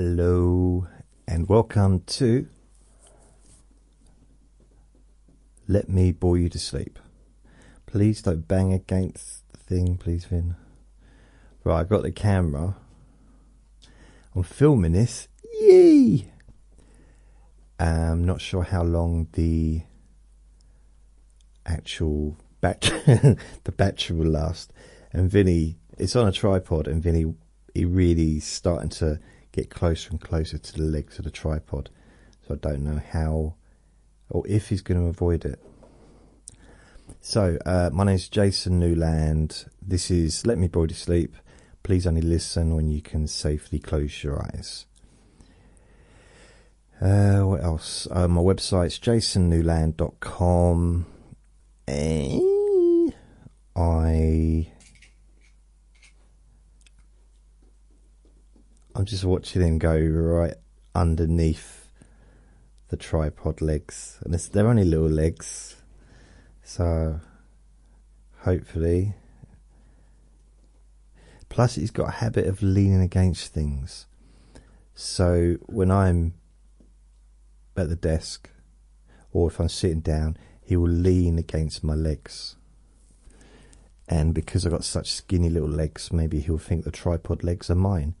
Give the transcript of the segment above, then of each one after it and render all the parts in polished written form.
Hello and welcome to Let Me Bore You to Sleep. Please don't bang against the thing, please, Vin. Right, I've got the camera. I'm filming this. Yay! I'm not sure how long the actual battery will last. And Vinny, it's on a tripod, and Vinny, he really starting to get closer and closer to the legs of the tripod, so I don't know how or if he's going to avoid it. So my name is Jason Newland. This is Let Me Bore You to Sleep. Please only listen when you can safely close your eyes. What else? My website's jasonnewland.com. I'm just watching him go right underneath the tripod legs, and they're only little legs, so hopefully. Plus he's got a habit of leaning against things, so when I'm at the desk or if I'm sitting down, he will lean against my legs. And because I've got such skinny little legs, maybe he'll think the tripod legs are mine.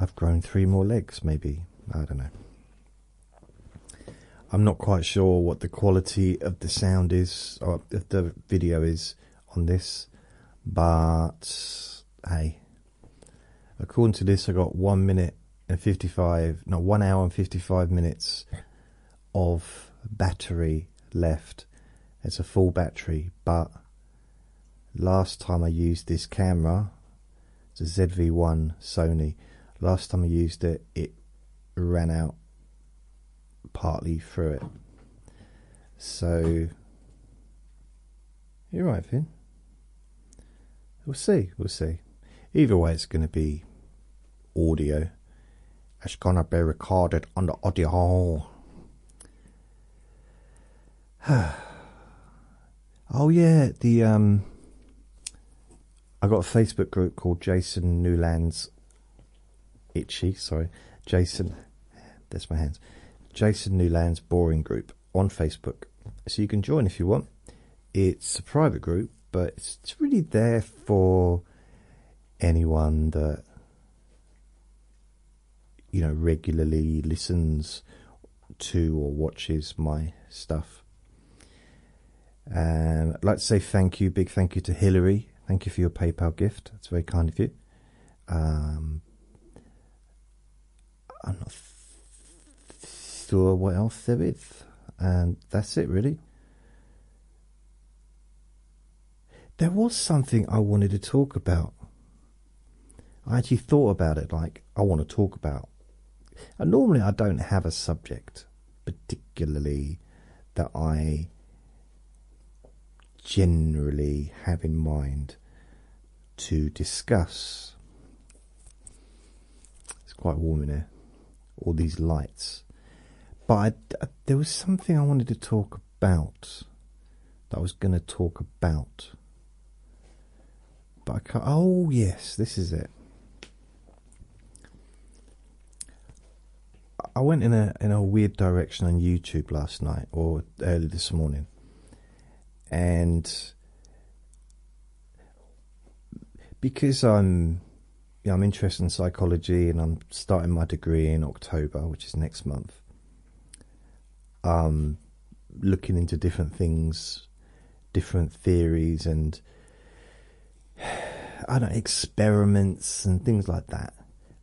I've grown 3 more legs, maybe. I don't know. I'm not quite sure what the quality of the sound is, or if the video is on this. But, hey. According to this, I got 1 hour and 55 minutes of battery left. It's a full battery, but last time I used this camera, it's a ZV1 Sony. Last time I used it, it ran out partly through it. So, you're right, Finn. We'll see, we'll see. Either way, it's going to be audio. It's going to be recorded on the audio. Oh yeah, the I got a Facebook group called Jason Newland's Itchy, sorry, Jason, that's my hands, Jason Newland's Boring Group on Facebook, so you can join if you want. It's a private group, but it's really there for anyone that, you know, regularly listens to or watches my stuff. I'd like to say thank you, big thank you to Hillary. Thank you for your PayPal gift, that's very kind of you. I'm not sure what else there is, and that's it really. There was something I wanted to talk about. I actually thought about it, like, I want to talk about, and normally I don't have a subject particularly that I generally have in mind to discuss. It's quite warm in here, all these lights. But there was something I wanted to talk about, that I was going to talk about, but I can't. Oh yes, this is it. I went in a weird direction on YouTube last night, or early this morning, and because I'm interested in psychology, and I'm starting my degree in October, which is next month. Looking into different things, different theories, and I don't know, experiments and things like that,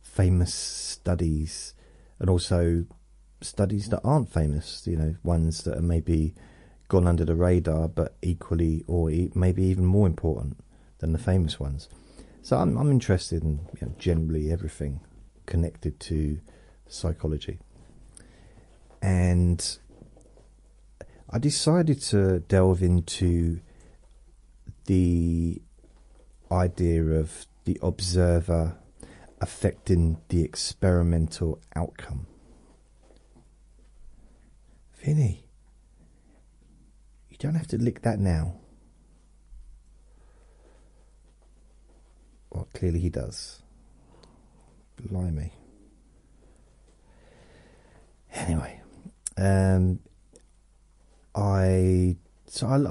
famous studies, and also studies that aren't famous, you know, ones that are maybe gone under the radar, but equally or maybe even more important than the famous ones. So I'm interested in, you know, generally everything connected to psychology. And I decided to delve into the idea of the observer affecting the experimental outcome. Vinny, you don't have to lick that now. Well, clearly he does. Blimey. I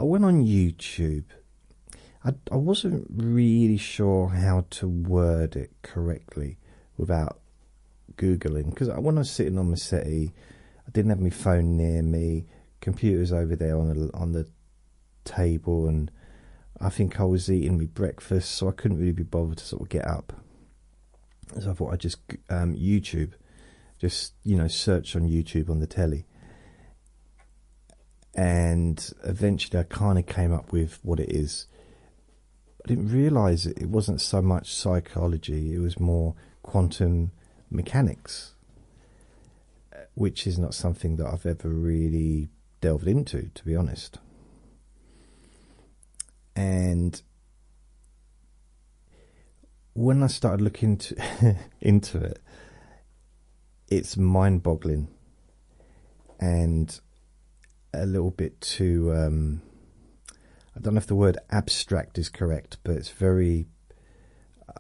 went on YouTube. I wasn't really sure how to word it correctly without Googling, because when I was sitting on my settee, I didn't have my phone near me. Computer's over there on the table, and I think I was eating my breakfast, so I couldn't really be bothered to sort of get up. So I thought I'd just YouTube, just, you know, search on YouTube on the telly. And eventually I kind of came up with what it is. I didn't realise it wasn't so much psychology, it was more quantum mechanics, which is not something that I've ever really delved into, to be honest. And when I started looking into it, it's mind-boggling and a little bit too, I don't know if the word abstract is correct, but it's very,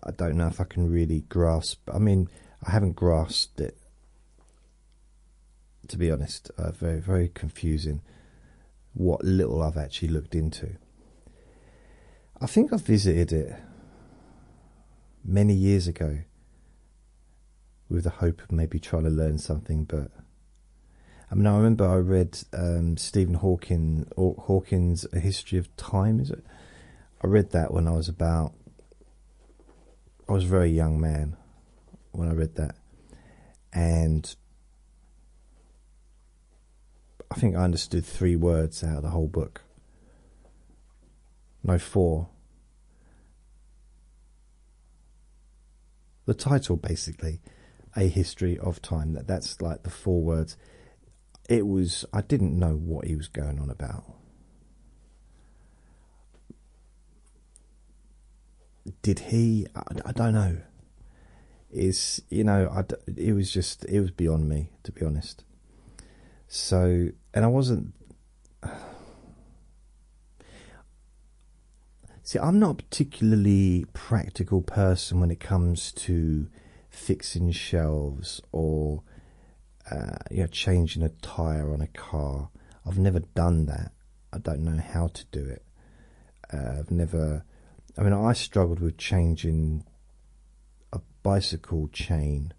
I don't know if I can really grasp. I mean, I haven't grasped it, to be honest. Very, very confusing what little I've actually looked into. I think I visited it many years ago with the hope of maybe trying to learn something, but I mean, I remember I read Stephen Hawking's A History of Time, is it? I read that when I was a very young man when I read that, and I think I understood 3 words out of the whole book. No, 4. The title, basically, A History of Time. That's like the 4 words. It was, I didn't know what he was going on about. Did he? I don't know. It's, you know, it was just, it was beyond me, to be honest. So, and I wasn't... See, I'm not a particularly practical person when it comes to fixing shelves or you know, changing a tyre on a car. I've never done that. I don't know how to do it. I mean, I struggled with changing a bicycle chain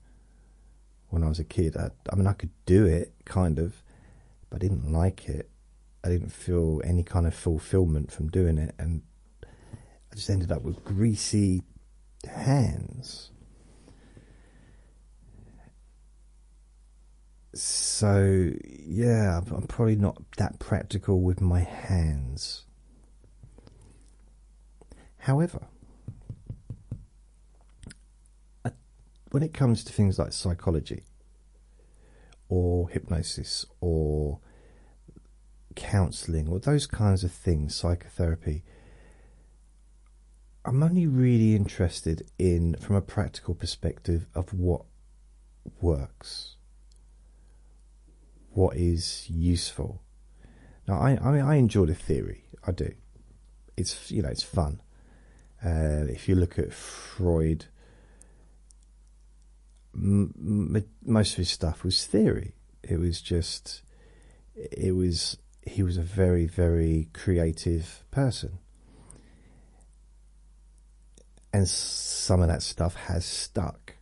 when I was a kid. I mean, I could do it, kind of, but I didn't like it. I didn't feel any kind of fulfilment from doing it, and I just ended up with greasy hands. So yeah, I'm probably not that practical with my hands. However, when it comes to things like psychology or hypnosis or counselling or those kinds of things, psychotherapy, I'm only really interested in, from a practical perspective, of what works, what is useful. Now, I mean, I enjoy the theory. I do. It's, you know, it's fun. If you look at Freud, most of his stuff was theory. It was just, he was a very, very creative person. And some of that stuff has stuck.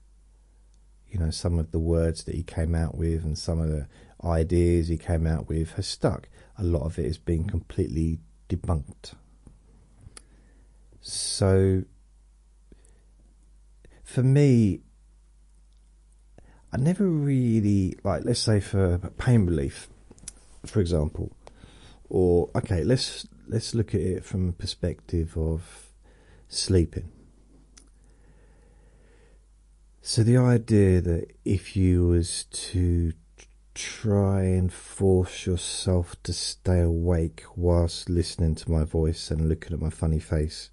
You know, some of the words that he came out with and some of the ideas he came out with has stuck. A lot of it has been completely debunked. So, for me, I never really, like, let's say for pain relief, for example, or, okay, let's look at it from a perspective of sleeping. So the idea that if you was to try and force yourself to stay awake whilst listening to my voice and looking at my funny face,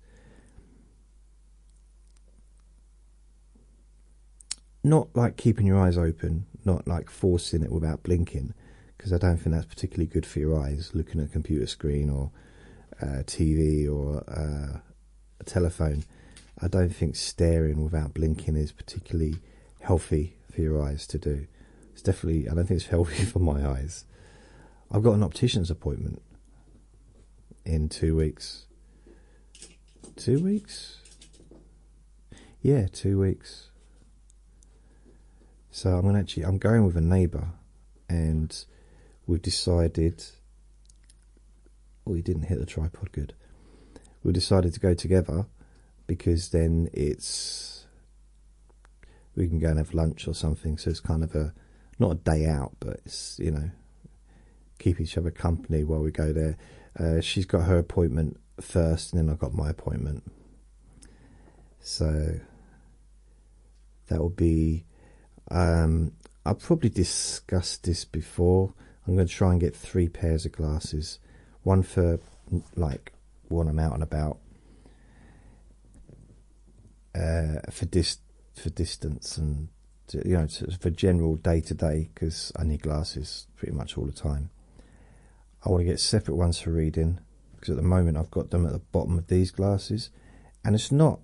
not like keeping your eyes open, not like forcing it without blinking, because I don't think that's particularly good for your eyes, looking at a computer screen or TV or a telephone. I don't think staring without blinking is particularly healthy for your eyes to do. It's definitely, I don't think it's healthy for my eyes. I've got an optician's appointment in 2 weeks. 2 weeks? Yeah, 2 weeks. So I'm going with a neighbour, and we've decided. Oh, he didn't hit the tripod good. We decided to go together because then we can go and have lunch or something. So it's kind of a, not a day out, but it's, you know, keep each other company while we go there. She's got her appointment first, and then I got my appointment. So that will be. I've probably discussed this before. I'm going to try and get 3 pairs of glasses, one for like when I'm out and about, for distance and, you know, for general day-to-day, because I need glasses pretty much all the time. I want to get separate ones for reading, because at the moment I've got them at the bottom of these glasses, and it's not,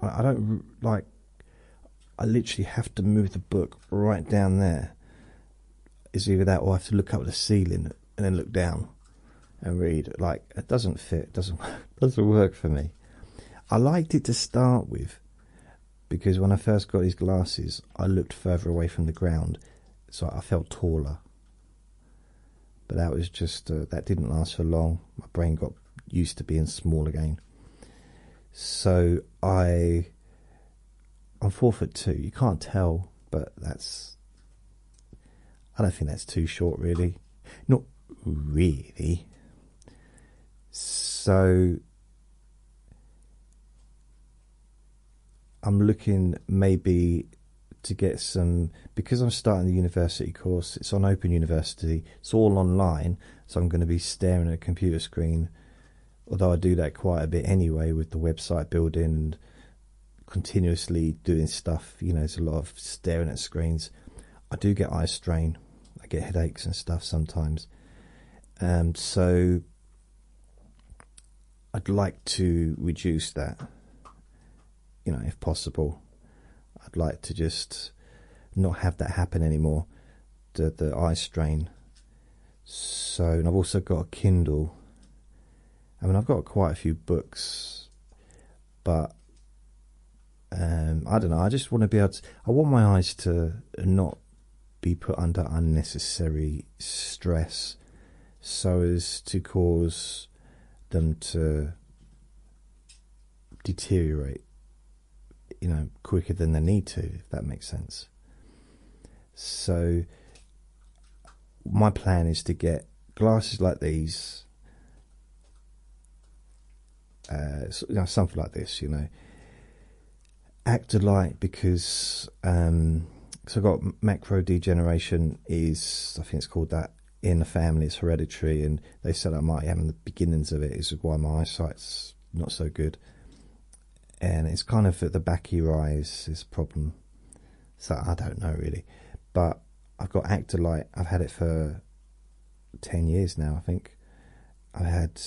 I don't like, I literally have to move the book right down there. It's either that or I have to look up at the ceiling and then look down and read. Like, it doesn't fit, it doesn't work for me. I liked it to start with, because when I first got these glasses, I looked further away from the ground, so I felt taller. But that was just, that didn't last for long. My brain got used to being small again. So I'm 4'2". You can't tell, but that's, I don't think that's too short, really. Not really. So I'm looking maybe to get some, because I'm starting the university course, it's on Open University, it's all online, so I'm going to be staring at a computer screen, although I do that quite a bit anyway with the website building and continuously doing stuff, you know, it's a lot of staring at screens. I do get eye strain, I get headaches and stuff sometimes, so I'd like to reduce that, you know, if possible. I'd like to just not have that happen anymore, the eye strain. So, and I've also got a Kindle. I mean, I've got quite a few books, but I don't know, I just want to be able to, I want my eyes to not be put under unnecessary stress so as to cause them to deteriorate, you know, quicker than they need to, if that makes sense. So my plan is to get glasses like these, you know, something like this, you know, Actolite, because so I've got macro degeneration, is I think it's called that in the family, it's hereditary, and they said I might have in the beginnings of it, is why my eyesight's not so good, and it's kind of at the back of your eyes is a problem. So I don't know really, but I've got Actolite, I've had it for 10 years now, I think. I had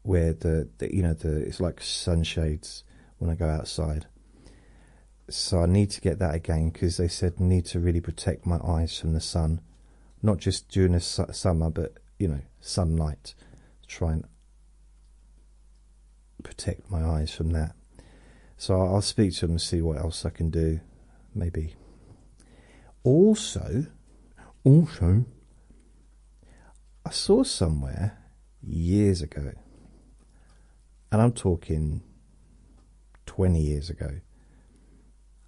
where the you know, the, it's like sunshades when I go outside. So I need to get that again, because they said I need to really protect my eyes from the sun, not just during the summer, but, you know, sunlight, try and protect my eyes from that. So I'll speak to them and see what else I can do, maybe. Also, I saw somewhere years ago, and I'm talking 20 years ago,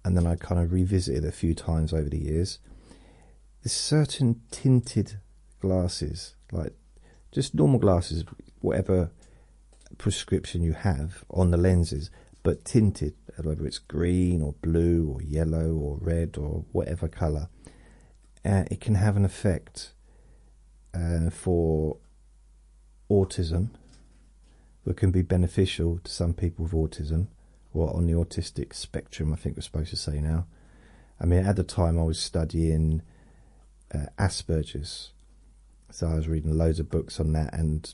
and then I kind of revisited a few times over the years, there's certain tinted glasses, like just normal glasses, whatever prescription you have on the lenses, but tinted, whether it's green or blue or yellow or red or whatever colour, it can have an effect for autism, that can be beneficial to some people with autism. Well, on the autistic spectrum, I think we're supposed to say now. I mean, at the time I was studying Asperger's, so I was reading loads of books on that, and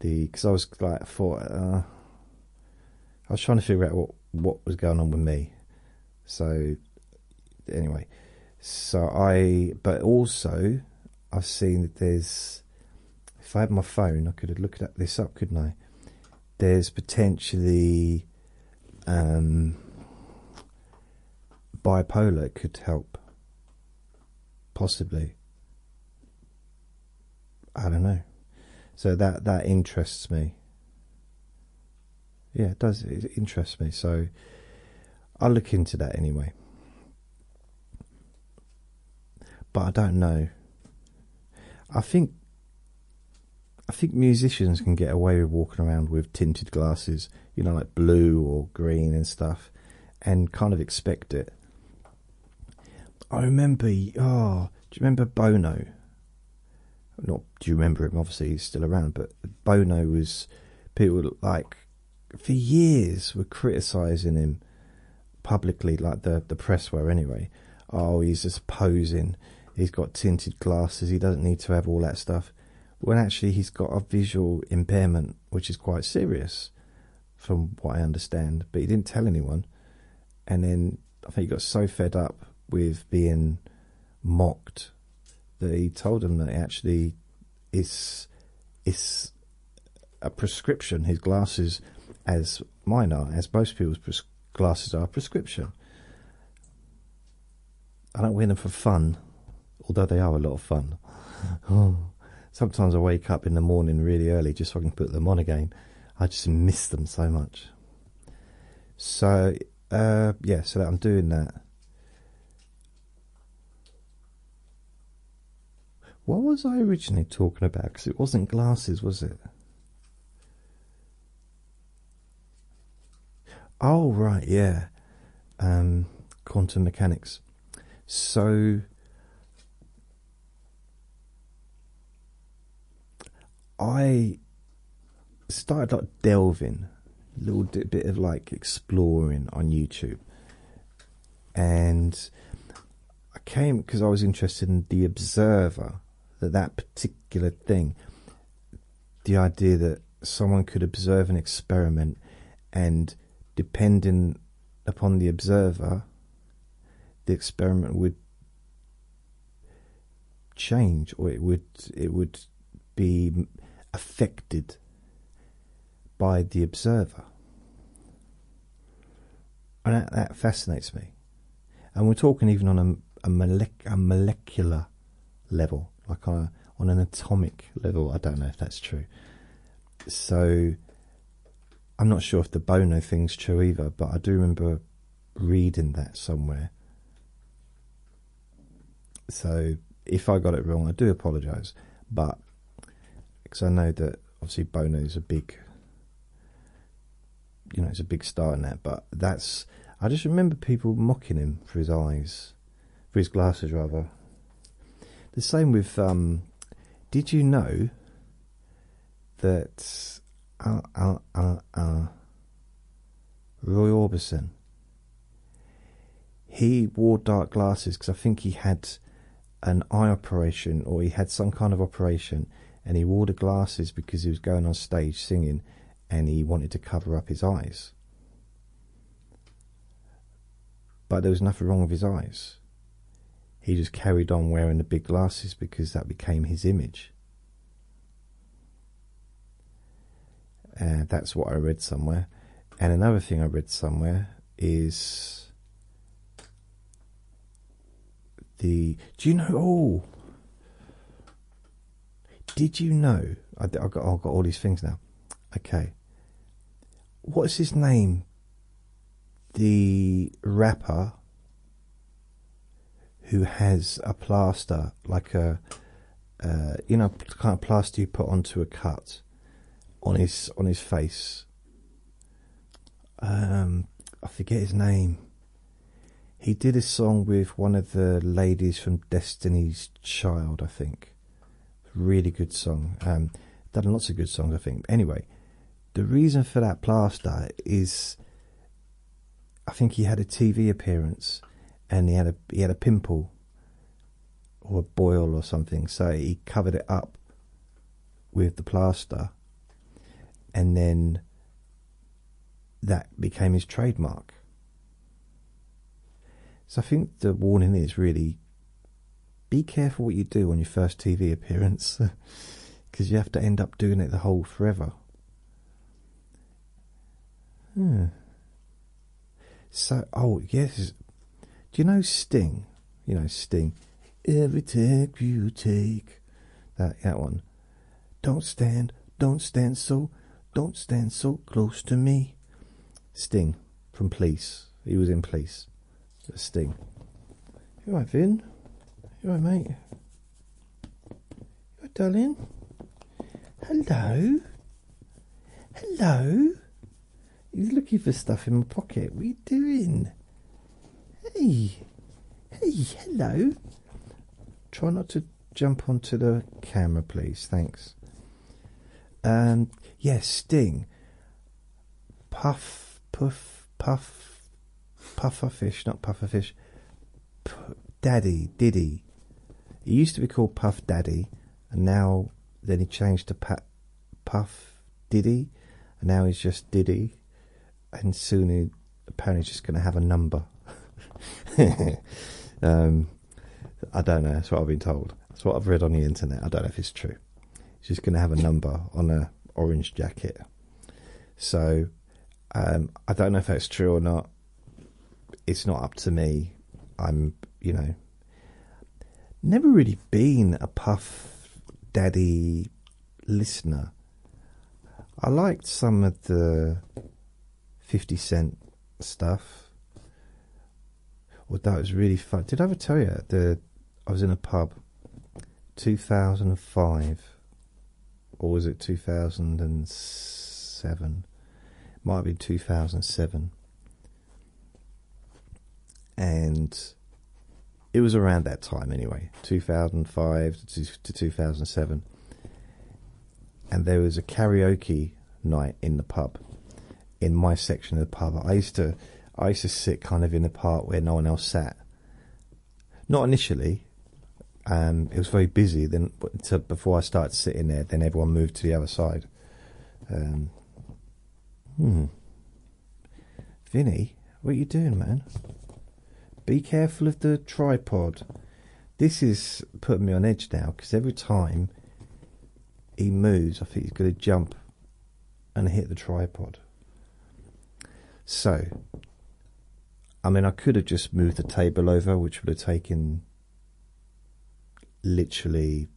because I was like, I was trying to figure out what was going on with me. So anyway, but also I've seen that there's, if I had my phone, I could have looked at this up, couldn't I? There's potentially bipolar could help, possibly. I don't know. So that interests me. Yeah, it does. It interests me. So I'll look into that anyway. But I don't know. I think musicians can get away with walking around with tinted glasses, you know, like blue or green and stuff, and kind of expect it. I remember, do you remember Bono? Not do you remember him, obviously he's still around, but Bono was, people like, for years were criticising him publicly, like the press were anyway. Oh, he's just posing, he's got tinted glasses, he doesn't need to have all that stuff. When actually he's got a visual impairment, which is quite serious, from what I understand. But he didn't tell anyone. And then I think he got so fed up with being mocked that he told them that actually it's a prescription. His glasses, as mine are, as most people's glasses are, a prescription. I don't wear them for fun, although they are a lot of fun. Sometimes I wake up in the morning really early just so I can put them on again. I just miss them so much. So, yeah, so that I'm doing that. What was I originally talking about? Because it wasn't glasses, was it? Oh, right, yeah. Quantum mechanics. So I started like delving a little bit of like exploring on YouTube, and I came because I was interested in The Observer, that particular thing, the idea that someone could observe an experiment and depending upon the observer the experiment would change, or it would be affected by the observer. And that fascinates me. And we're talking even on a molecular level, like on an atomic level. I don't know if that's true. So I'm not sure if the Bono thing's true either, but I do remember reading that somewhere. So if I got it wrong, I do apologise. But because I know that obviously Bono is a big, you know, it's a big star in that. But that's, I just remember people mocking him for his eyes, for his glasses rather. The same with, did you know that Roy Orbison, he wore dark glasses because I think he had an eye operation, or he had some kind of operation, and he wore the glasses because he was going on stage singing and he wanted to cover up his eyes. But there was nothing wrong with his eyes. He just carried on wearing the big glasses because that became his image. And that's what I read somewhere. And another thing I read somewhere is the, do you know, oh, did you know? I've got all these things now. Okay. What's his name? The rapper who has a plaster, like a, you know, kind of plaster you put onto a cut on his face. I forget his name. He did a song with one of the ladies from Destiny's Child, I think. Really good song. Done lots of good songs, I think. Anyway, the reason for that plaster is, I think he had a TV appearance, and he had a pimple or a boil or something, so he covered it up with the plaster, and then that became his trademark. So I think the warning is really be careful what you do on your first TV appearance, because you have to end up doing it the whole forever. So, oh yes, do you know Sting? You know Sting. Every take you take, that one. Don't stand so close to me. Sting from Police. He was in Police. Sting. You alright, Vin? You alright, mate? You alright, darling? Hello? Hello? He's looking for stuff in my pocket. What are you doing? Hey! Hey, hello! Try not to jump onto the camera, please. Thanks. Yes, yeah, Sting. Puff Daddy. He used to be called Puff Daddy, and now then he changed to Puff Diddy, and now he's just Diddy, and soon he apparently is just going to have a number. I don't know. That's what I've been told. That's what I've read on the internet. I don't know if it's true. He's just going to have a number on a orange jacket. So I don't know if that's true or not. It's not up to me. I'm, you know, never really been a Puff Daddy listener. I liked some of the 50 Cent stuff. Although it was really fun. Did I ever tell you that I was in a pub 2005, or was it 2007? Might be 2007. And it was around that time anyway, 2005 to 2007. And there was a karaoke night in the pub, in my section of the pub. I used to sit kind of in the part where no one else sat. Not initially. It was very busy. Then before I started sitting there, then everyone moved to the other side. Vinny, what are you doing, man? Be careful of the tripod. This is putting me on edge now, because every time he moves, I think he's going to jump and hit the tripod. So, I mean, I could have just moved the table over, which would have taken literally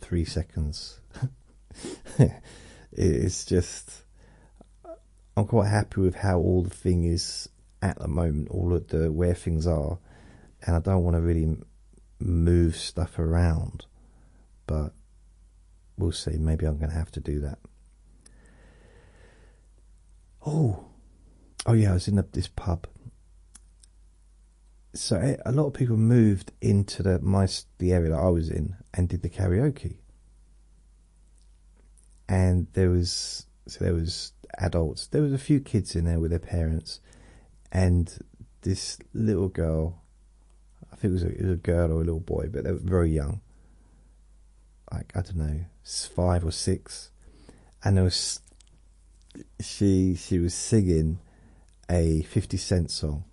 3 seconds. It's just, I'm quite happy with how all the thing is at the moment, all of the where things are, and I don't want to really move stuff around, but we'll see. Maybe I'm going to have to do that. Oh yeah, I was in this pub. So a lot of people moved into the area that I was in and did the karaoke, and there was adults. There was a few kids in there with their parents. And this little girl, I think it was a girl or a little boy, but they were very young. Like, I don't know, 5 or 6. And there was, she was singing a 50 Cent song.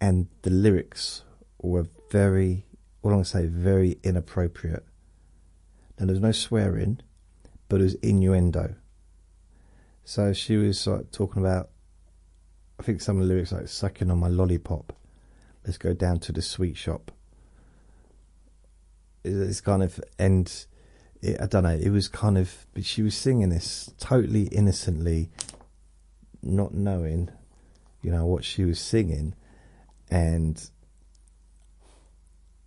And the lyrics were very, what I'm going to say, very inappropriate. Now, there was no swearing, but it was innuendo. So she was like, talking about, I think some of the lyrics like sucking on my lollipop, let's go down to the sweet shop. It's kind of, and I don't know, it was kind of, but she was singing this totally innocently, not knowing, you know, what she was singing. And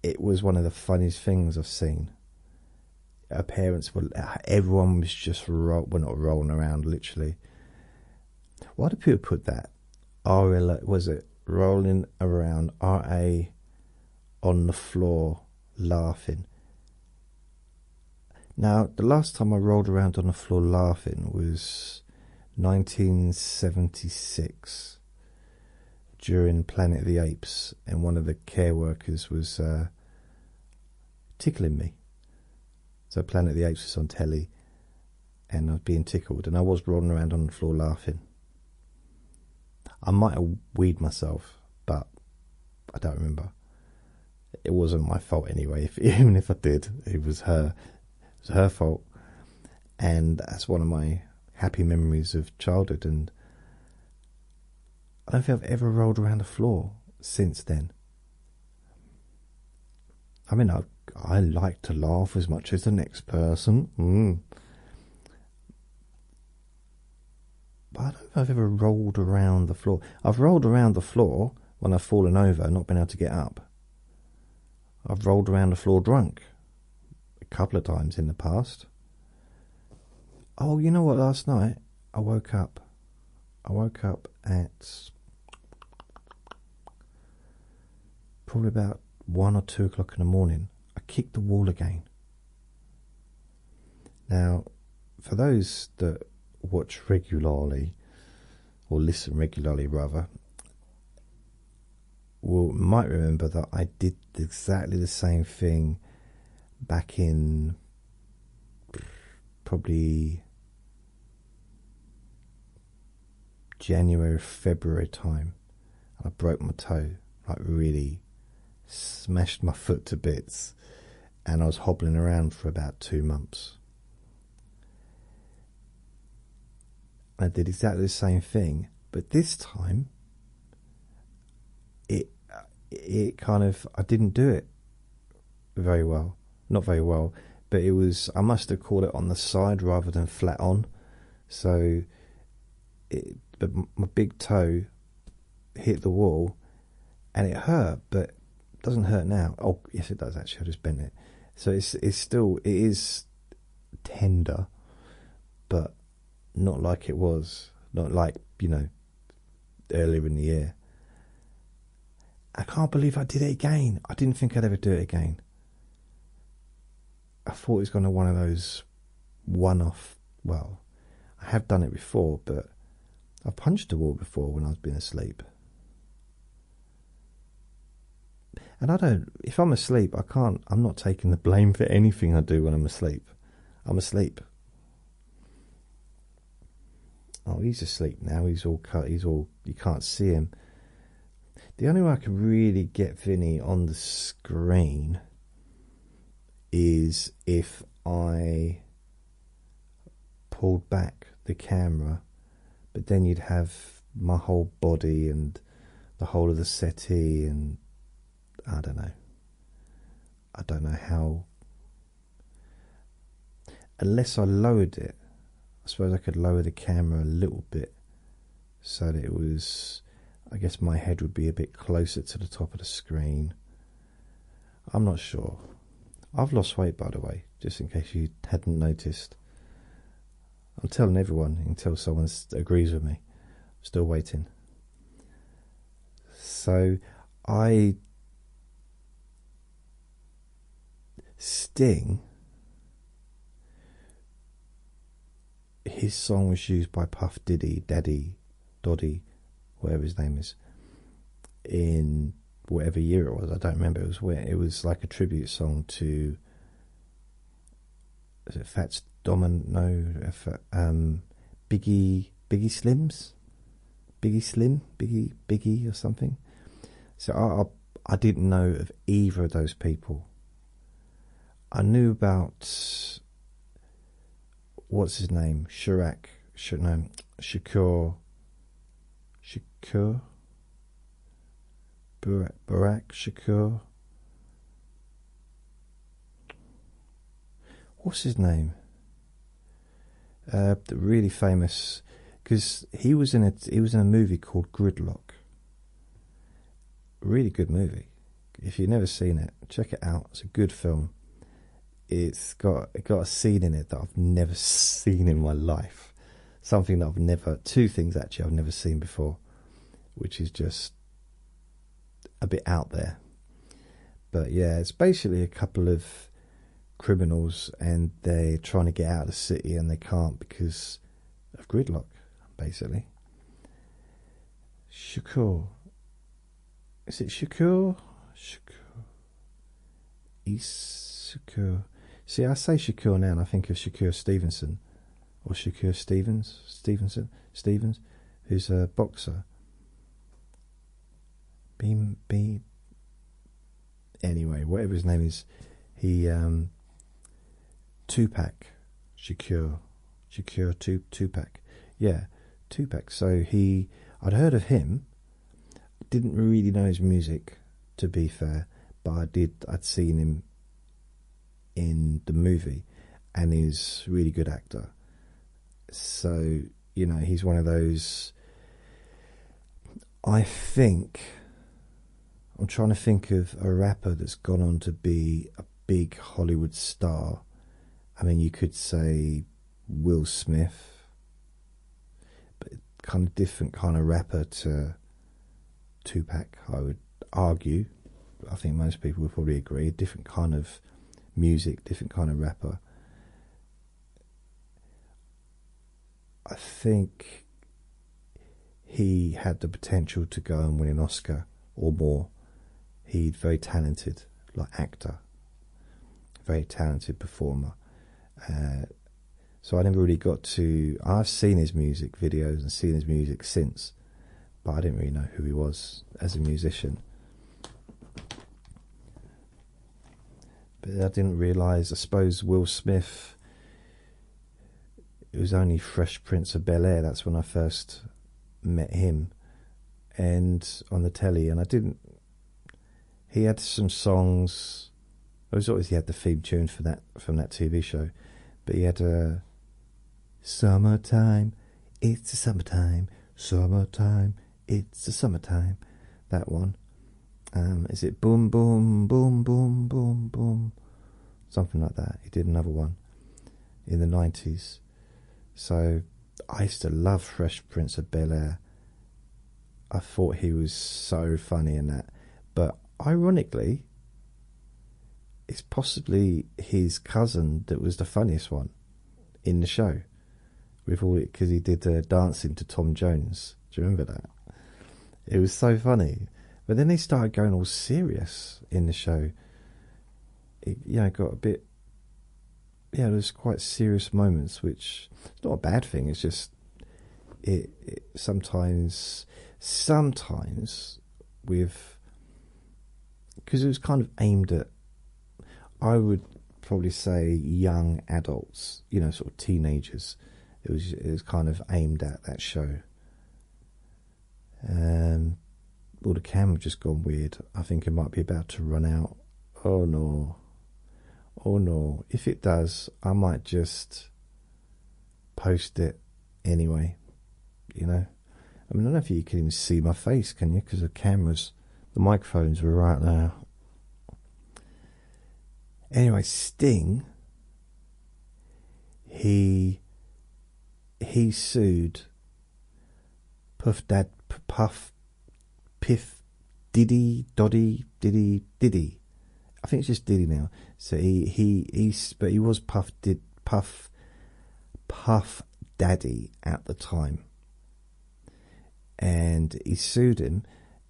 it was one of the funniest things I've seen. Her parents were, everyone was just, rolling around, literally. Why do people put that? Was it rolling around, RA on the floor laughing? Now, the last time I rolled around on the floor laughing was 1976 during Planet of the Apes, and one of the care workers was tickling me. So Planet of the Apes was on telly, and I was being tickled, and I was rolling around on the floor laughing. I might have weed myself, but I don't remember. it wasn't my fault anyway. Even if I did, it was her fault. And that's one of my happy memories of childhood. And I don't think I've ever rolled around the floor since then. I mean, I like to laugh as much as the next person. But I don't think I've ever rolled around the floor. I've rolled around the floor when I've fallen over and not been able to get up. I've rolled around the floor drunk a couple of times in the past. Oh, you know what? Last night I woke up. I woke up at probably about 1 or 2 o'clock in the morning. I kicked the wall again. Now, for those that watch regularly, or listen regularly rather, might remember that I did exactly the same thing back in probably January, February time. I broke my toe, like really smashed my foot to bits, and I was hobbling around for about 2 months. I did exactly the same thing, but this time it kind of, I didn't do it very well. Not very well, but it was, I must have caught it on the side rather than flat on. So but my big toe hit the wall and it hurt, but it doesn't hurt now. Oh, yes it does actually, I just bent it. So it's still, it is tender, but not like it was, not like, you know, earlier in the year. I can't believe I did it again. I didn't think I'd ever do it again. I thought it was going to one of those one-off, well, I have done it before, but I punched a wall before when I was been asleep. And I don't, if I'm asleep, I can't, I'm not taking the blame for anything I do when I'm asleep. I'm asleep. Oh, he's asleep now. He's all cut. He's all, you can't see him. The only way I can really get Vinny on the screen is if I pulled back the camera, but then you'd have my whole body and the whole of the settee, and I don't know. I don't know how. Unless I lowered it, I suppose I could lower the camera a little bit so that it was, I guess my head would be a bit closer to the top of the screen. I'm not sure. I've lost weight, by the way, just in case you hadn't noticed. I'm telling everyone until someone agrees with me. I'm still waiting. So Sting, his song was used by Puff Daddy, whatever his name is, in whatever year it was. I don't remember. It was where it was like a tribute song to, is it Fats Domino? Biggie Slim or something. So I didn't know of either of those people. I knew about, what's his name? Shakur. What's his name? The really famous, because he was in a movie called Gridlock. Really good movie. If you've never seen it, check it out. It's a good film. It's got a scene in it that I've never seen in my life. Something that two things actually I've never seen before, which is just a bit out there. But yeah, it's basically a couple of criminals and they're trying to get out of the city and they can't because of gridlock, basically. Shakur. Is it Shakur? Shakur. See, I say Shakur now and I think of Shakur Stevenson. Or Shakur Stevens, who's a boxer. anyway, whatever his name is, he, Tupac Shakur, Tupac, yeah, Tupac. So he, I'd heard of him, didn't really know his music, to be fair, but I'd seen him in the movie, and he's a really good actor. So, you know, he's one of those, I think, I'm trying to think of a rapper that's gone on to be a big Hollywood star. I mean, you could say Will Smith, but kind of different kind of rapper to Tupac, I would argue. I think most people would probably agree. Different kind of music, different kind of rapper. I think he had the potential to go and win an Oscar or more. He's very talented, like actor, very talented performer. So I never really got to. I've seen his music videos and seen his music since, but I didn't really know who he was as a musician. But I didn't realise, I suppose, Will Smith, it was only Fresh Prince of Bel-Air, that's when I first met him, and on the telly, and I didn't, he had some songs, I was always, he had the theme tune for that, from that TV show, but he had a, Summertime, it's a summertime, summertime, it's a summertime, that one. Is it boom, boom, boom, boom, boom, boom, something like that. He did another one in the 90s. So I used to love Fresh Prince of Bel-Air. I thought he was so funny in that. But ironically, it's possibly his cousin that was the funniest one in the show, with all it, because he did dancing to Tom Jones. Do you remember that? It was so funny. But then they started going all serious in the show. It, you know, got a bit, yeah, there's quite serious moments, which it's not a bad thing. It's just it sometimes with, because it was kind of aimed at, I would probably say, young adults, you know, sort of teenagers. It was kind of aimed at, that show. Well, the camera just gone weird. I think it might be about to run out. Oh no. Oh no, if it does, I might just post it anyway, you know. I mean, I don't know if you can even see my face, can you? Because the microphones were right now. Anyway, Sting, he sued Puff Diddy. I think it's just Diddy now. So he was Puff Daddy at the time, and he sued him.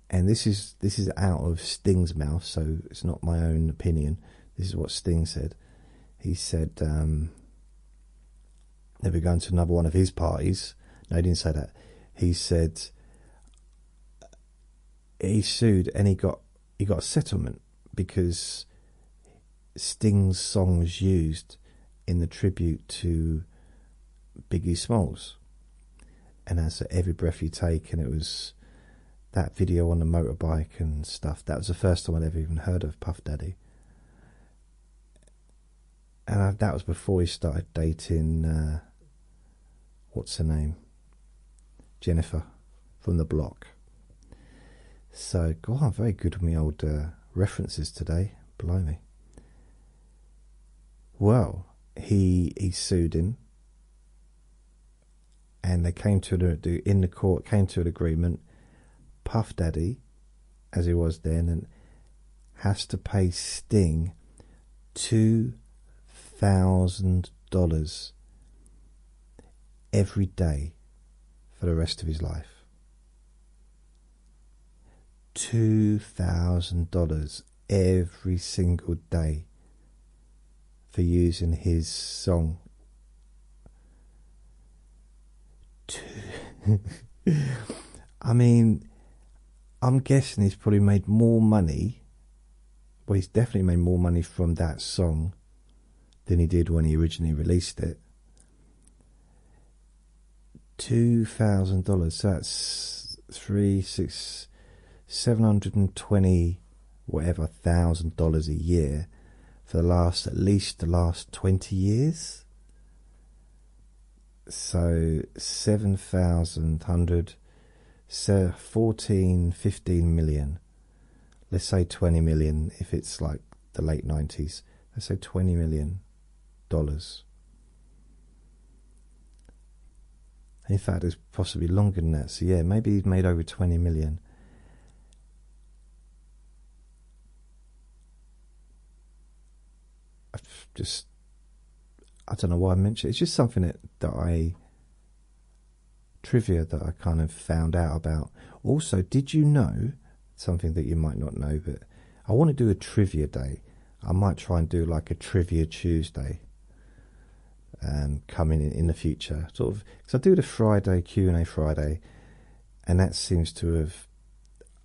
And this is out of Sting's mouth, so it's not my own opinion. This is what Sting said. He said they were going to another one of his parties. No, he didn't say that. He said he sued and he got a settlement, because Sting's song was used in the tribute to Biggie Smalls, and as Every Breath You Take, and it was that video on the motorbike and stuff. That was the first time I'd ever even heard of Puff Daddy, and that was before he started dating what's her name, Jennifer from the Block. So God, I'm very good with my old references today, blimey. Well, he sued him, and they came to an agreement. Puff Daddy, as he was then, and has to pay Sting $2,000 every day for the rest of his life. $2,000 every single day for using his song. I mean, I'm guessing he's probably made more money Well, he's definitely made more money from that song than he did when he originally released it. $2,000, so that's 720 whatever $1,000 a year for the last, at least the last 20 years. So 7,100, so 14, 15 million. Let's say 20 million if it's like the late 90s. Let's say $20 million. In fact, it's possibly longer than that. So yeah, maybe he's made over 20 million. I don't know why I mentioned it. It's just something that I kind of found out about. Also, did you know something that you might not know? But I want to do a trivia day. I might try and do like a Trivia Tuesday. Coming in the future, sort of, because I do the Friday Q&A Friday, and that seems to have,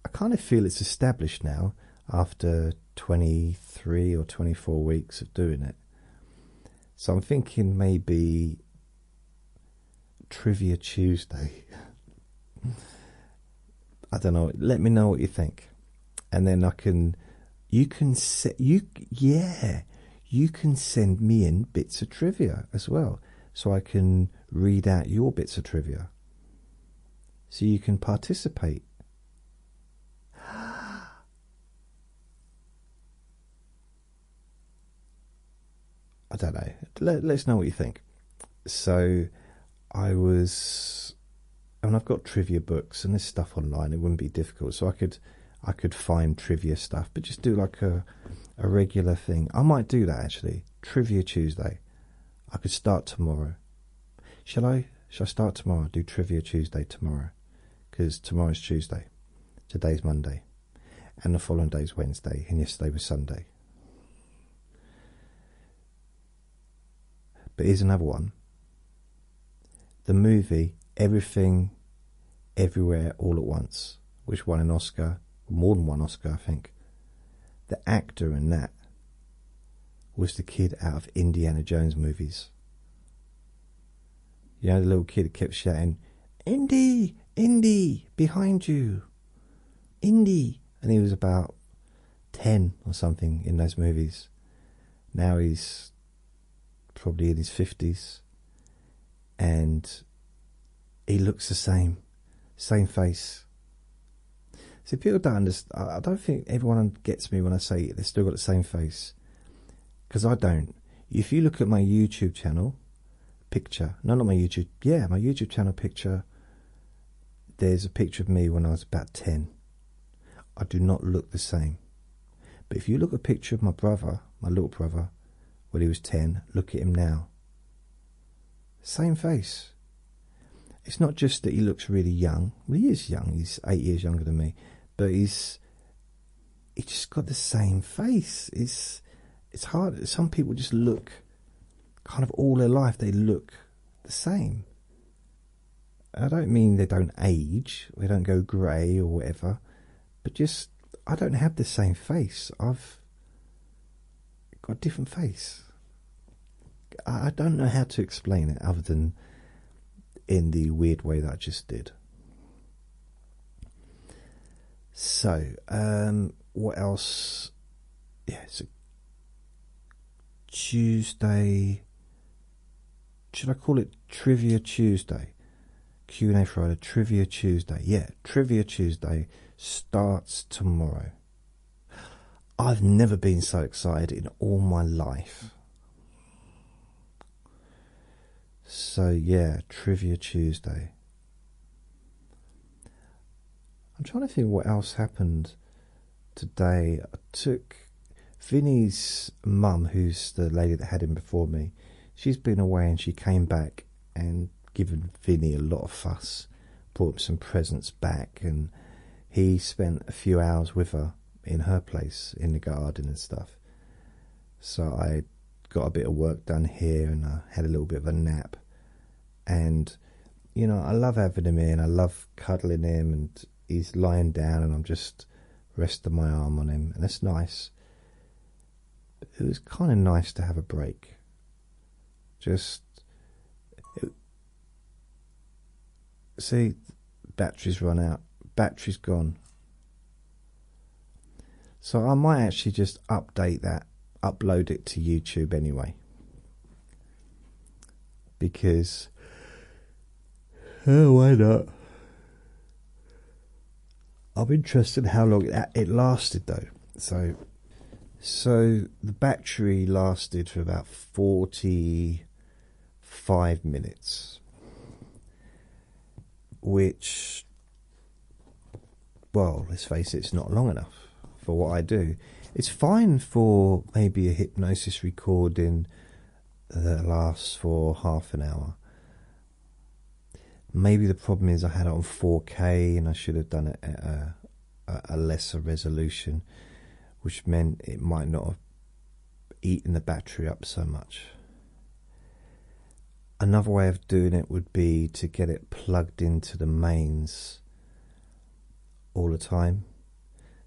I kind of feel it's established now after 23 or 24 weeks of doing it. So I'm thinking maybe Trivia Tuesday. I don't know. Let me know what you think, and then I can, you can send me in bits of trivia as well, so I can read out your bits of trivia, so you can participate. I don't know. Let's know what you think. So I've got trivia books and this stuff online. It wouldn't be difficult, so I could find trivia stuff, but just do like a regular thing. I might do that actually. Trivia Tuesday. I could start tomorrow. Shall I start tomorrow? Do Trivia Tuesday tomorrow, because tomorrow's Tuesday, today's Monday, and the following day's Wednesday, and yesterday was Sunday. But here's another one. The movie Everything Everywhere All at Once, which won an Oscar, more than one Oscar I think. The actor in that was the kid out of Indiana Jones movies. You know, the little kid that kept shouting, "Indy! Indy! Behind you! Indy!" And he was about 10 or something in those movies. Now he's probably in his 50s. And he looks the same. Same face. See, people don't understand. I don't think everyone gets me when I say they've still got the same face. Because I don't. If you look at my YouTube channel picture, no, not my YouTube, yeah, my YouTube channel picture, there's a picture of me when I was about 10. I do not look the same. But if you look at a picture of my brother, my little brother, when he was 10, look at him now. Same face. It's not just that he looks really young. Well, he is young. He's 8 years younger than me. But he's just got the same face. It's hard. Some people just look kind of all their life. They look the same. I don't mean they don't age. They don't go grey or whatever. But just, I don't have the same face. I've got a different face. I don't know how to explain it other than in the weird way that I just did. So, what else? Yeah, it's a Tuesday. Should I call it Trivia Tuesday? Q&A Friday, Trivia Tuesday. Yeah, Trivia Tuesday starts tomorrow. I've never been so excited in all my life. So yeah, Trivia Tuesday. I'm trying to think what else happened today. I took Vinny's mum, who's the lady that had him before me. She's been away and she came back and given Vinny a lot of fuss. Brought him some presents back, and he spent a few hours with her in her place in the garden and stuff. So I got a bit of work done here, and I had a little bit of a nap, and you know, I love having him in. I love cuddling him, and he's lying down and I'm just resting my arm on him, and that's nice. it was kind of nice to have a break. Just see, batteries run out, batteries gone. So I might actually just update that, upload it to YouTube anyway, because why not? I'm interested in how long it lasted though. So the battery lasted for about 45 minutes, which, well, let's face it, it's not long enough for what I do. It's fine for maybe a hypnosis recording that lasts for half an hour. Maybe the problem is I had it on 4K and I should have done it at a lesser resolution, which meant it might not have eaten the battery up so much. Another way of doing it would be to get it plugged into the mains all the time.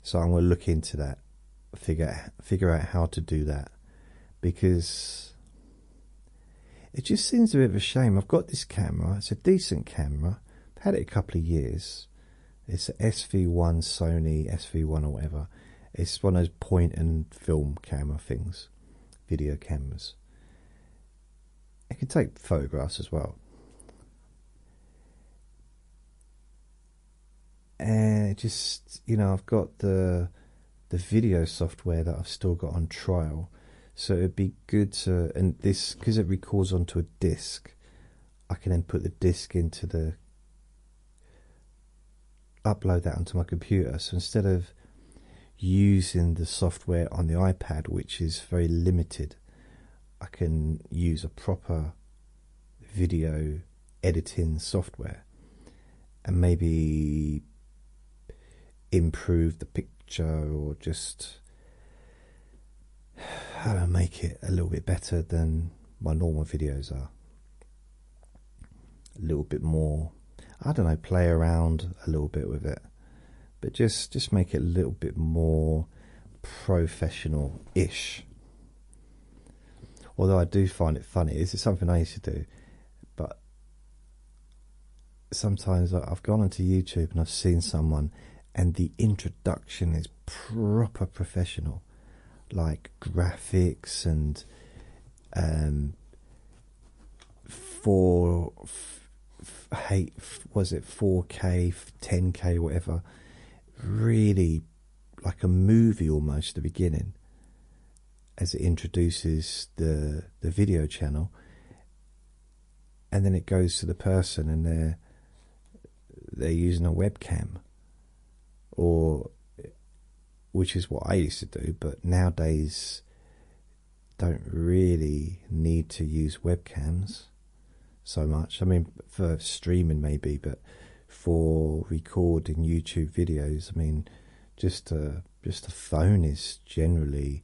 So I'm going to look into that, figure out how to do that, because it just seems a bit of a shame. I've got this camera, it's a decent camera, I've had it a couple of years. It's an SV1 Sony, SV1 or whatever. It's one of those point and film camera things, video cameras. It can take photographs as well. And it just, you know, I've got the video software that I've still got on trial. So it'd be good to, and this, because it records onto a disc, I can then put the disc into the, upload that onto my computer. So instead of using the software on the iPad, which is very limited, I can use a proper video editing software and maybe improve the picture, or just, how do I make it a little bit better than my normal videos are? A little bit more, I don't know, play around a little bit with it, but just make it a little bit more professional-ish. Although I do find it funny, this is something I used to do, but sometimes I've gone onto YouTube and I've seen someone and the introduction is proper professional, like graphics and 4K, 10K, whatever, really like a movie almost at the beginning, as it introduces the video channel, and then it goes to the person and they're using a webcam, or which is what I used to do, but nowadays don't really need to use webcams so much. I mean, for streaming maybe, but for recording YouTube videos, I mean, just a phone is generally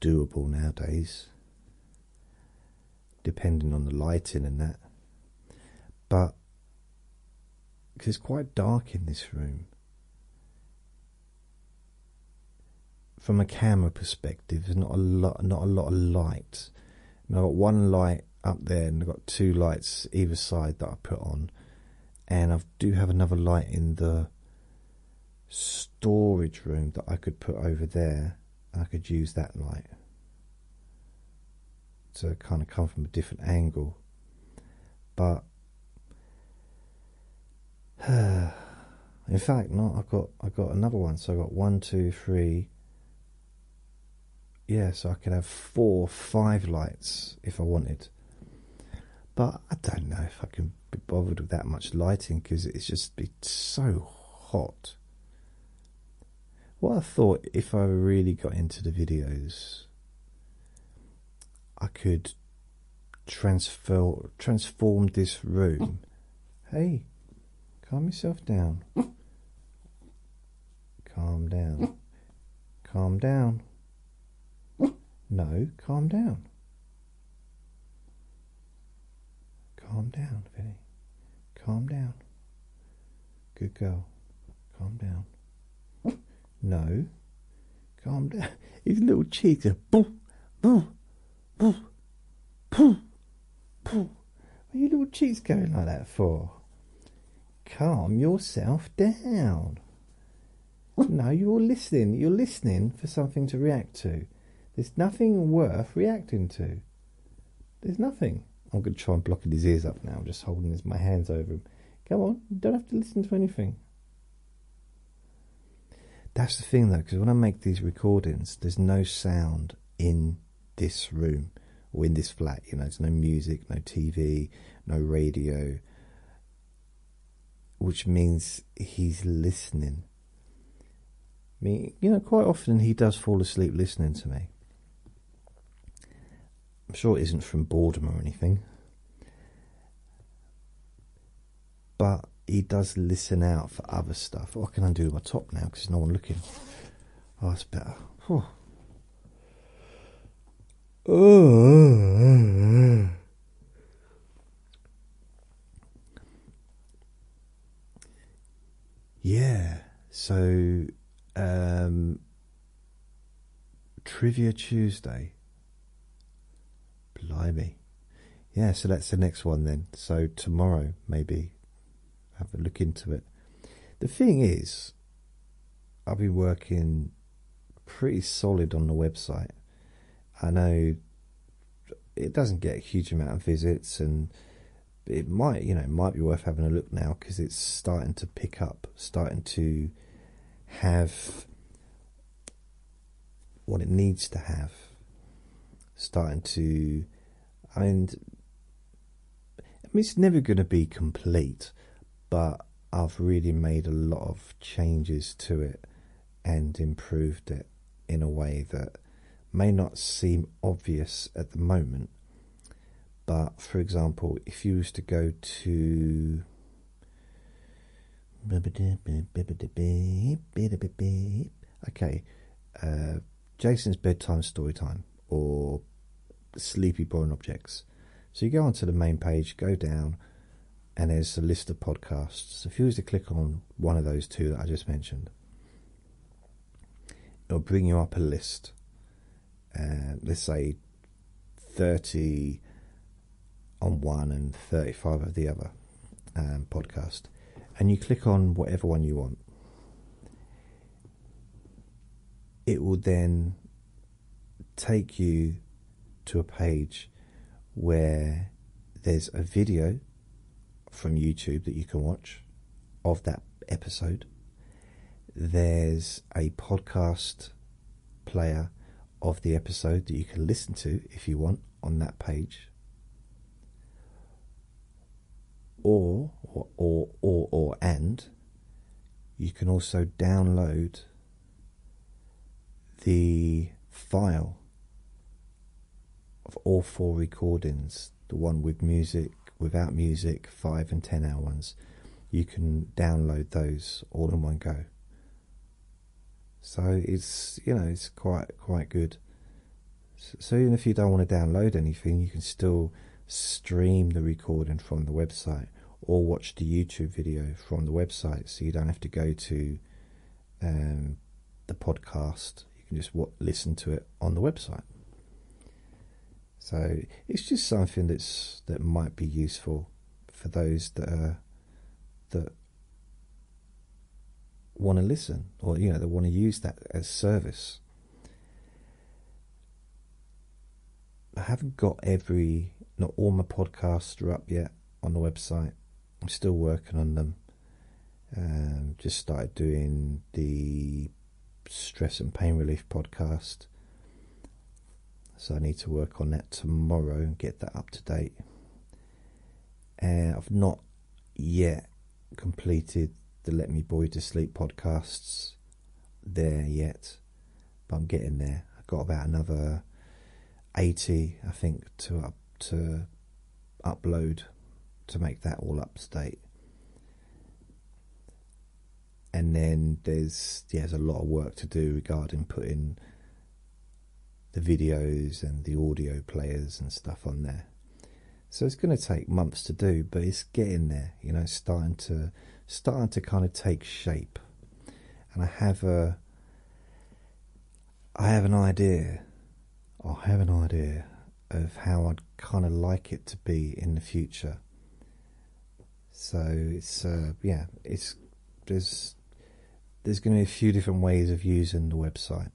doable nowadays, depending on the lighting and that. But because it's quite dark in this room, from a camera perspective, there's not a lot of light. And I've got one light up there, and I've got two lights either side that I put on, and I do have another light in the storage room that I could put over there. I could use that light to kind of come from a different angle, but in fact, no, I've got another one. So I've got 1, 2, 3. Yeah, so I could have 4, 5 lights if I wanted, but I don't know if I can be bothered with that much lighting, because it's so hot. What I thought, if I really got into the videos, I could transform this room. Hey, calm yourself down. Calm down. Calm down. No, calm down. Calm down, Vinny. Calm down. Good girl. Calm down. No, calm down. These little cheeks are boom, boom, boom, boom, boom. What are your little cheeks going like that for? Calm yourself down. No, you're listening. You're listening for something to react to. There's nothing worth reacting to. There's nothing. I'm going to try and block his ears up now. I'm just holding my hands over him. Come on, you don't have to listen to anything. That's the thing, though, because when I make these recordings, there's no sound in this room or in this flat. You know, there's no music, no TV, no radio, which means he's listening. I mean, you know, quite often he does fall asleep listening to me. I'm sure it isn't from boredom or anything, but he does listen out for other stuff. What can I do with my top now, because there's no one looking? Oh, that's better. Oh. Yeah, so Trivia Tuesday. Blimey. Yeah, so that's the next one then. So tomorrow, maybe. Have a look into it. The thing is, I've been working pretty solid on the website. I know it doesn't get a huge amount of visits, and it might, you know, it might be worth having a look now, because it's starting to pick up, starting to have what it needs to have, starting to, and I mean, it's never going to be complete, but I've really made a lot of changes to it and improved it in a way that may not seem obvious at the moment. But for example, if you was to go to Jason's Bedtime Storytime or Sleepy Boring Objects, so you go onto the main page, go down, and there's a list of podcasts. If you was to click on one of those two that I just mentioned, it'll bring you up a list. Let's say 30 on one and 35 of the other podcast. And you click on whatever one you want. It will then take you to a page where there's a video from YouTube that you can watch of that episode. There's a podcast player of the episode that you can listen to if you want on that page, and you can also download the file of all four recordings, the one with music, without music, 5- and 10-hour ones. You can download those all in one go. So it's, you know, it's quite good. So even if you don't want to download anything, you can still stream the recording from the website or watch the YouTube video from the website. So you don't have to go to the podcast. You can just listen to it on the website. So it's just something that might be useful for those that want to listen, or, you know, that want to use that as service. I haven't got not all my podcasts are up yet on the website. I'm still working on them. Just started doing the Stress and Pain Relief podcast. So I need to work on that tomorrow and get that up to date. And I've not yet completed the Let Me Bore You to Sleep podcasts there yet, but I'm getting there. I've got about another 80, I think, to upload to make that all up to date. And then there's a lot of work to do regarding putting the videos and the audio players and stuff on there. So it's going to take months to do, but it's getting there. You know, it's starting to kind of take shape. And I have I have an idea of how I'd kind of like it to be in the future. So it's yeah, it's there's going to be a few different ways of using the website.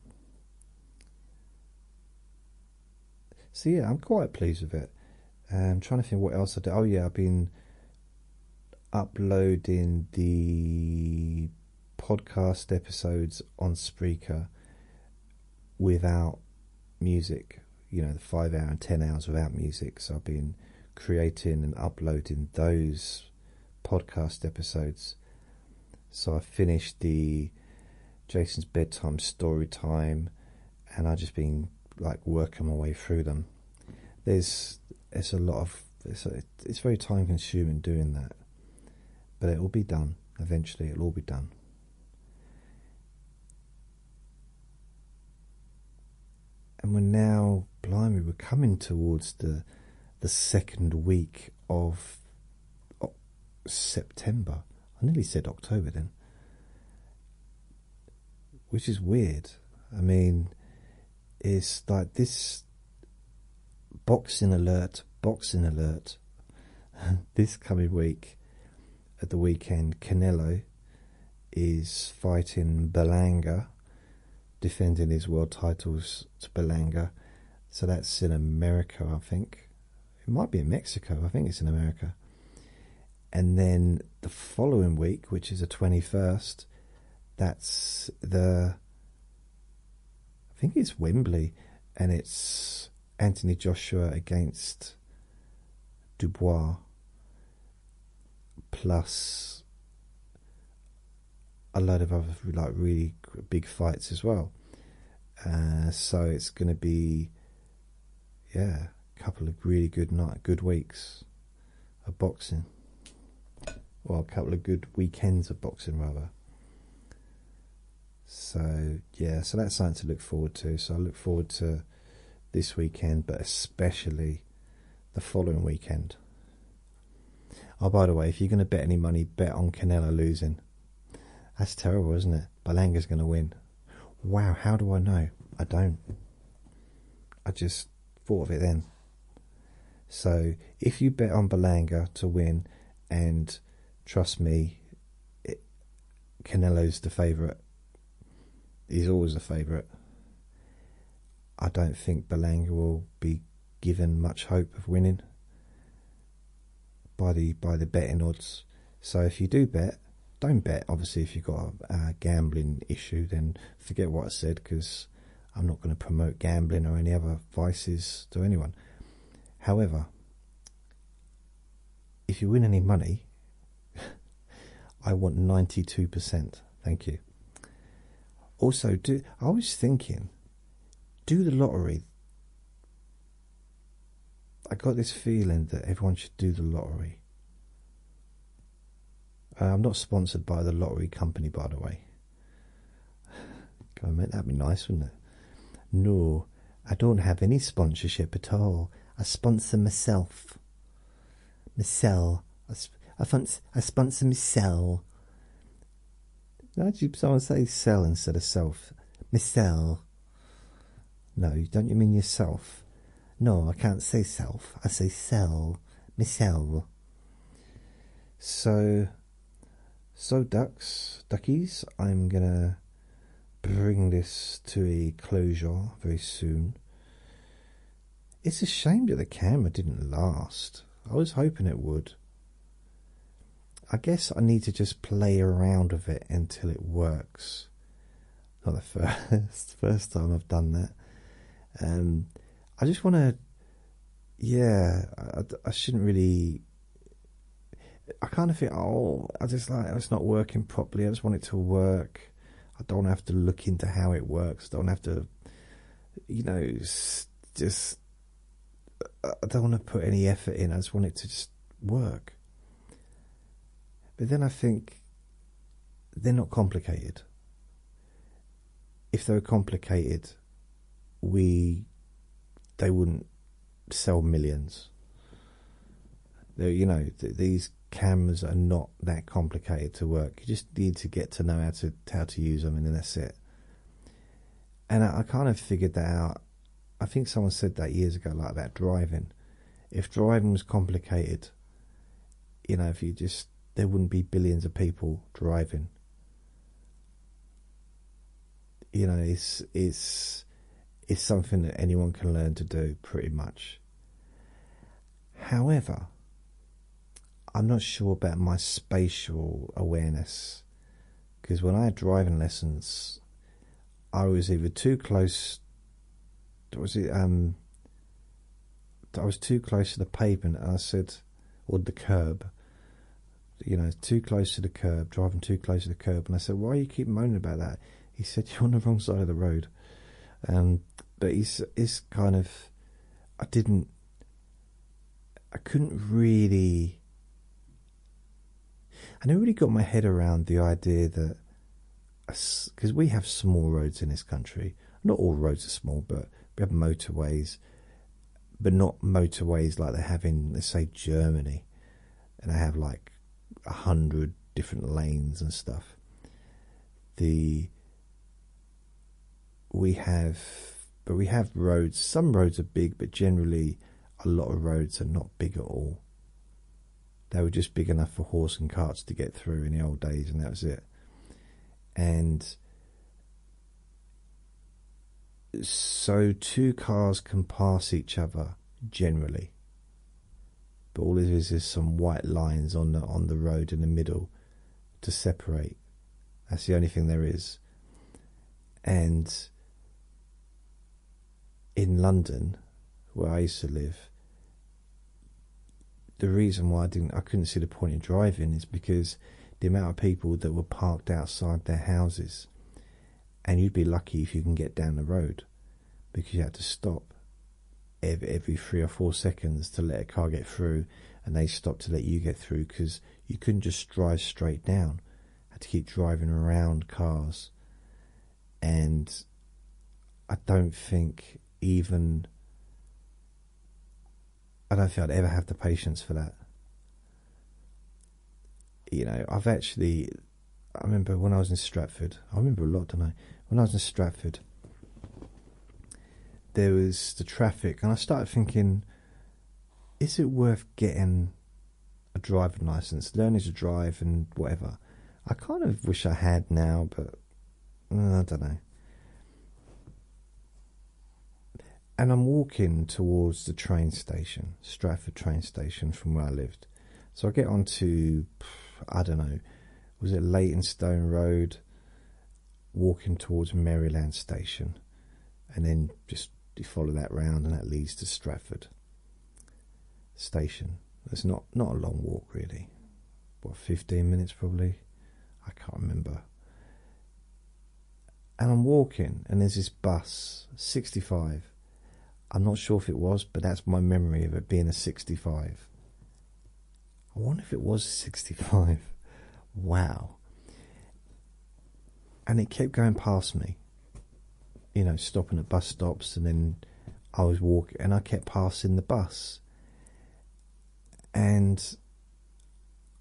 So yeah, I'm quite pleased with it. I'm trying to think what else I did. Oh yeah, I've been uploading the podcast episodes on Spreaker without music. You know, the 5 hour and 10 hours without music. So I've been creating and uploading those podcast episodes. So I finished the Jason's Bedtime Story Time, and I've just been like working my way through them. It's a lot of it's very time consuming doing that, but it will be done eventually. It'll all be done. And we're now, blimey, we're coming towards the second week of September. I nearly said October then, which is weird. I mean, it's like this boxing alert, this coming week at the weekend. Canelo is fighting Berlanga, defending his world titles to Berlanga. So that's in America, I think. It might be in Mexico. I think it's in America. And then the following week, which is the 21st, that's I think it's Wembley, and it's Anthony Joshua against Dubois, plus a load of other like really big fights as well. So it's going to be, yeah, a couple of really good weeks of boxing. Well, a couple of good weekends of boxing, rather. So, yeah, so that's something to look forward to. So I look forward to this weekend, but especially the following weekend. Oh, by the way, if you're going to bet any money, bet on Canelo losing. That's terrible, isn't it? Berlanga's going to win. Wow, how do I know? I don't. I just thought of it then. So if you bet on Berlanga to win, and trust me, Canelo's the favourite. He's always a favourite. I don't think Berlanga will be given much hope of winning by the betting odds. So if you do bet, don't bet. Obviously, if you've got a gambling issue, then forget what I said, because I'm not going to promote gambling or any other vices to anyone. However, if you win any money, I want 92%. Thank you. Also, I was thinking, do the lottery. I got this feeling that everyone should do the lottery. I'm not sponsored by the lottery company, by the way. God, mate, that'd be nice, wouldn't it? No, I don't have any sponsorship at all. I sponsor myself. I sponsor myself. How do someone say sell instead of self? Myself. No, don't you mean yourself? No, I can't say self. I say sell. Myself. So duckies, I'm going to bring this to a closure very soon. It's a shame that the camera didn't last. I was hoping it would. I guess I need to just play around with it until it works. Not the first time I've done that. I just want to, yeah, I shouldn't really, I kind of think, oh, I just like, it's not working properly. I just want it to work. I don't have to look into how it works. I don't have to, you know, just, I don't want to put any effort in. I just want it to just work. But then I think they're not complicated. If they were complicated, they wouldn't sell millions. You know, these cameras are not that complicated to work. You just need to get to know how to use them, and then that's it. And I kind of figured that out. I think someone said that years ago, like about driving. If driving was complicated, you know, if you just, there wouldn't be billions of people driving. You know, it's something that anyone can learn to do, pretty much. However, I'm not sure about my spatial awareness, because when I had driving lessons, I was either too close. I was too close to the pavement, and I said, or the curb. You know, too close to the curb, driving too close to the curb, and I said, "Why you keep moaning about that?" He said, "You're on the wrong side of the road." But it's kind of, I couldn't really, I never really got my head around the idea that, because we have small roads in this country. Not all roads are small, but we have motorways, but not motorways like they have in, let's say, Germany, and they have like 100 different lanes and stuff. We have roads. Some roads are big, but generally a lot of roads are not big at all. They were just big enough for horse and carts to get through in the old days, and that was it. And so two cars can pass each other generally, but all there is some white lines on the road in the middle to separate. That's the only thing there is. And in London, where I used to live, the reason why I couldn't see the point in driving is because the amount of people that were parked outside their houses, and you'd be lucky if you can get down the road, because you had to stop every 3 or 4 seconds to let a car get through, and they stopped to let you get through, because you couldn't just drive straight down. I had to keep driving around cars. And I don't think I'd ever have the patience for that. You know, I remember when I was in Stratford, I remember a lot, don't I? When I was in Stratford, there was the traffic, and I started thinking, is it worth getting a driving licence, learning to drive and whatever? I kind of wish I had now, but I don't know. And I'm walking towards the train station, Stratford train station, from where I lived. So I get onto, I don't know, was it Leytonstone Road, walking towards Maryland Station, and then just you follow that round, and that leads to Stratford Station. It's not a long walk really, what, 15 minutes probably, I can't remember. And I'm walking, and there's this bus, 65. I'm not sure if it was, but that's my memory of it being a 65. I wonder if it was 65. Wow. And it kept going past me, you know, stopping at bus stops, and then I was walking, and I kept passing the bus. And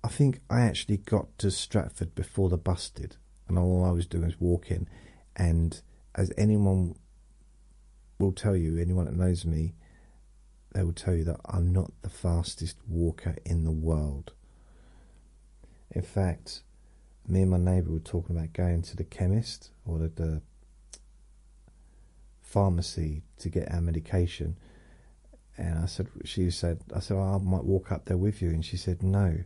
I think I actually got to Stratford before the bus did, and all I was doing was walking. And as anyone will tell you, anyone that knows me, they will tell you that I'm not the fastest walker in the world. In fact, me and my neighbour were talking about going to the chemist or the pharmacy to get our medication, and I said, oh, I might walk up there with you, and she said, no,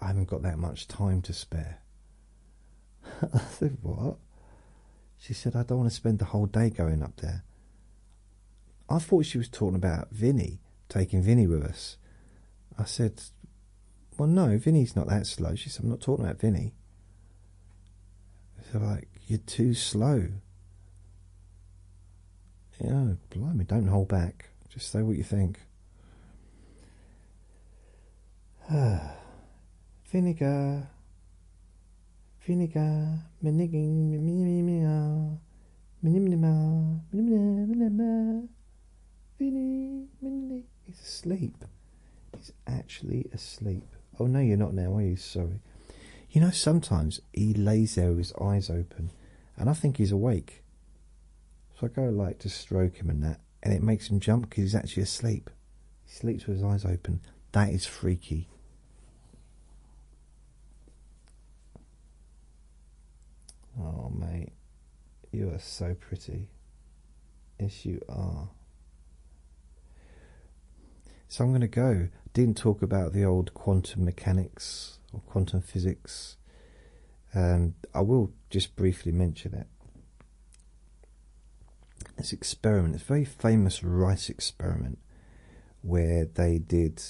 I haven't got that much time to spare. I said, what? She said, I don't want to spend the whole day going up there. I thought she was talking about Vinny, taking Vinny with us. I said, well, no, Vinny's not that slow. She said, I'm not talking about Vinny. They're like, you're too slow. You know, blimey, don't hold back. Just say what you think. Vinegar, he's asleep. He's actually asleep. Oh no, you're not now, are you? Sorry. You know, sometimes he lays there with his eyes open, and I think he's awake. So I go like to stroke him and that, and it makes him jump because he's actually asleep. He sleeps with his eyes open. That is freaky. Oh mate, you are so pretty. Yes you are. So I'm going to go. I didn't talk about the old quantum mechanics or quantum physics. I will just briefly mention it. This experiment, it's a very famous rice experiment where they did,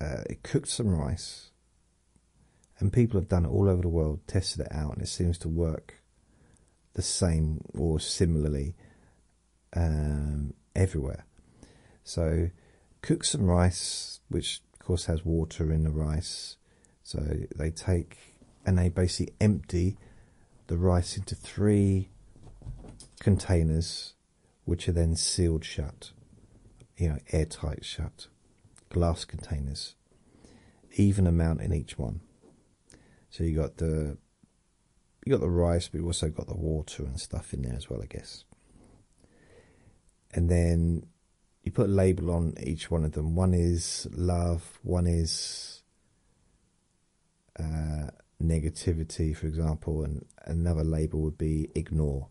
it cooked some rice, and people have done it all over the world, tested it out, and it seems to work the same or similarly everywhere. So cook some rice, which of course has water in the rice, so they take and they basically empty the rice into three containers, which are then sealed shut, you know, airtight shut, glass containers, even amount in each one. So you got the rice, but you also got the water and stuff in there as well, I guess. And then you put a label on each one of them. One is love, one is negativity, for example, and another label would be ignore.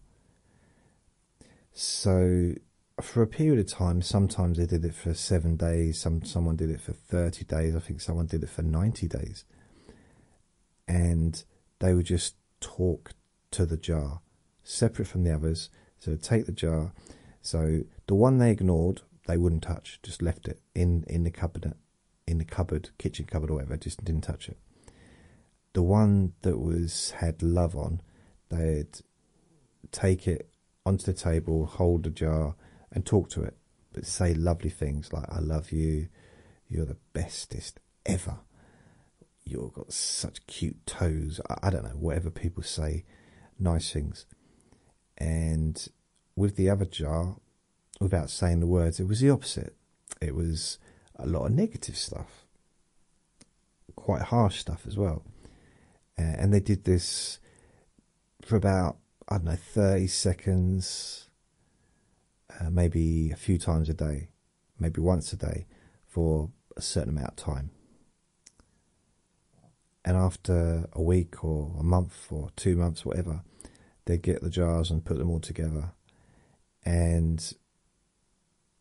So for a period of time, sometimes they did it for 7 days, someone did it for 30 days, I think someone did it for 90 days. And they would just talk to the jar, separate from the others. So take the jar. So the one they ignored, they wouldn't touch, just left it in the cupboard, kitchen cupboard or whatever, just didn't touch it. The one that had love on, they'd take it onto the table, hold the jar and talk to it, but say lovely things like, I love you, you're the bestest ever, you've got such cute toes, I don't know, whatever people say, nice things. And with the other jar, without saying the words, it was the opposite. It was a lot of negative stuff, quite harsh stuff as well. And they did this for about, I don't know, 30 seconds, maybe a few times a day, maybe once a day for a certain amount of time. And after a week or a month or 2 months, whatever, they'd get the jars and put them all together. And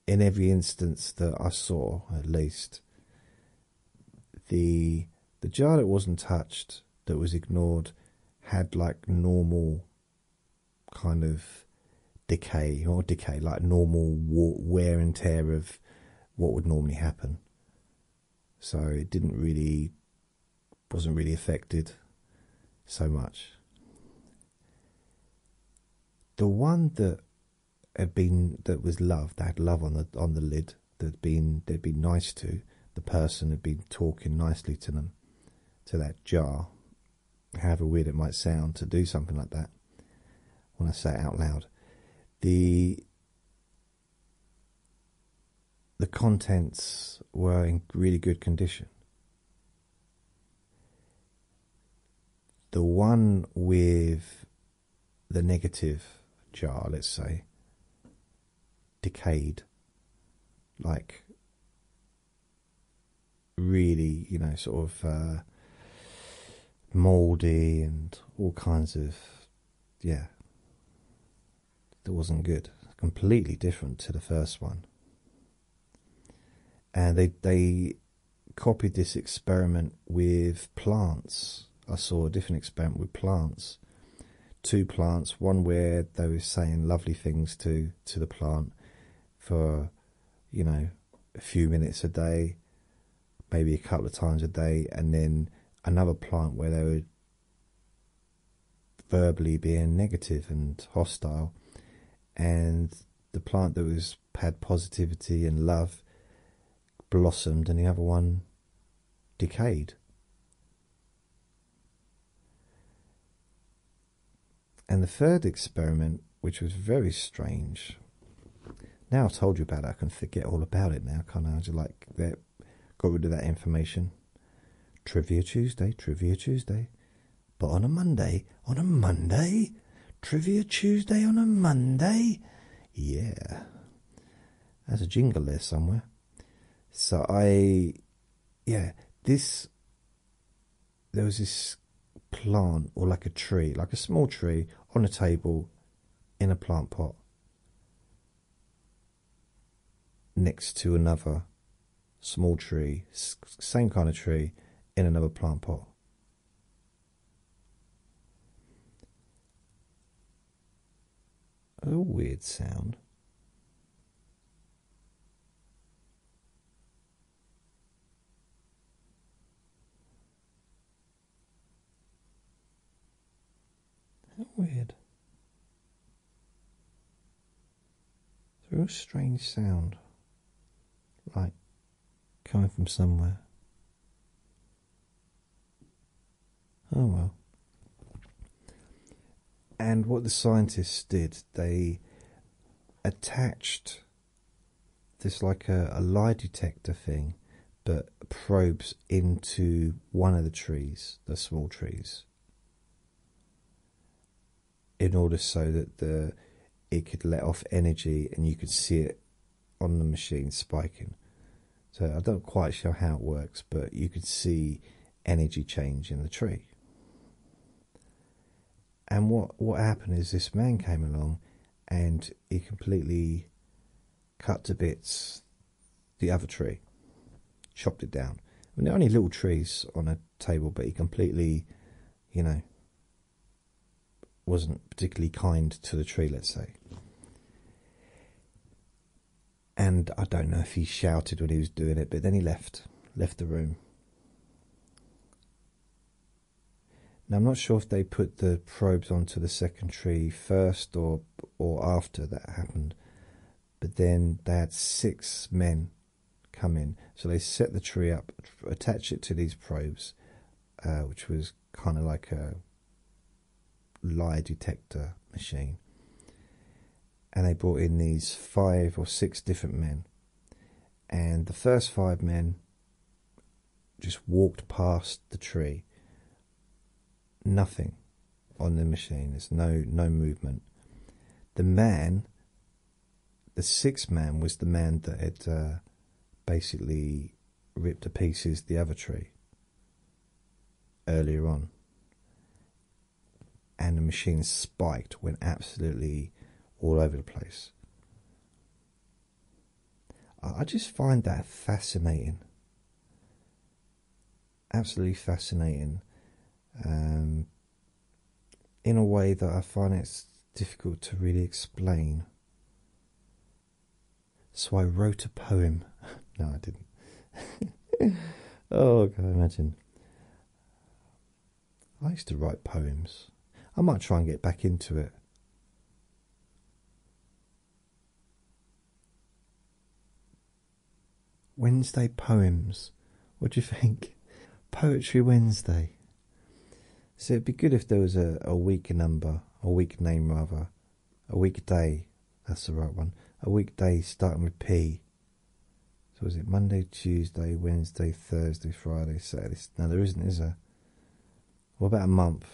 in every instance that I saw, at least, the jar that wasn't touched, that was ignored, had like normal kind of decay, like normal wear and tear of what would normally happen. So it wasn't really affected so much. The one that was love, that had love on the lid, they'd been nice to, the person had been talking nicely to them, to that jar, however weird it might sound to do something like that when I say it out loud. The contents were in really good condition. The one with the negative jar, let's say, decayed, like really, you know, sort of mouldy and all kinds of, yeah, that wasn't good. Completely different to the first one. And they copied this experiment with plants. I saw a different experiment with plants. Two plants, one where they were saying lovely things to the plant for, you know, a few minutes a day, maybe a couple of times a day, and then another plant where they were verbally being negative and hostile. And the plant that had positivity and love blossomed, and the other one decayed. And the third experiment, which was very strange, now I've told you about it, I can forget all about it now, can't I? Just like that, got rid of that information. Trivia Tuesday, but on a Monday, Trivia Tuesday on a Monday? Yeah. That's a jingle there somewhere. So there was this plant or like a tree, like a small tree on a table in a plant pot next to another small tree, same kind of tree in another plant pot. A weird sound. How weird. It's a real strange sound. Like coming from somewhere. Oh well. And what the scientists did, they attached this like a lie detector thing, but probes into one of the trees, the small trees, in order so that it could let off energy and you could see it on the machine spiking. So I don't quite show how it works, but you could see energy change in the tree. And what happened is this man came along and he completely cut to bits the other tree, chopped it down. I mean, they're only little trees on a table, but he completely, you know, wasn't particularly kind to the tree, let's say. And I don't know if he shouted when he was doing it, but then he left the room. Now, I'm not sure if they put the probes onto the second tree first or after that happened. But then they had 6 men come in. So they set the tree up, attach it to these probes, which was kind of like a lie detector machine. And they brought in these 5 or 6 different men. And the first 5 men just walked past the tree. Nothing on the machine. There's no movement. The 6th man was the man that had basically ripped to pieces the other tree earlier on. And the machine spiked, went absolutely all over the place. I just find that fascinating. Absolutely fascinating. In a way that I find it's difficult to really explain. So I wrote a poem. No, I didn't. Oh, can I imagine? I used to write poems. I might try and get back into it. Wednesday poems. What do you think? Poetry Wednesday. So it'd be good if there was a week number, a week name rather, a weekday, that's the right one, a weekday starting with P. So is it Monday, Tuesday, Wednesday, Thursday, Friday, Saturday? No, there isn't, is there? What about a month?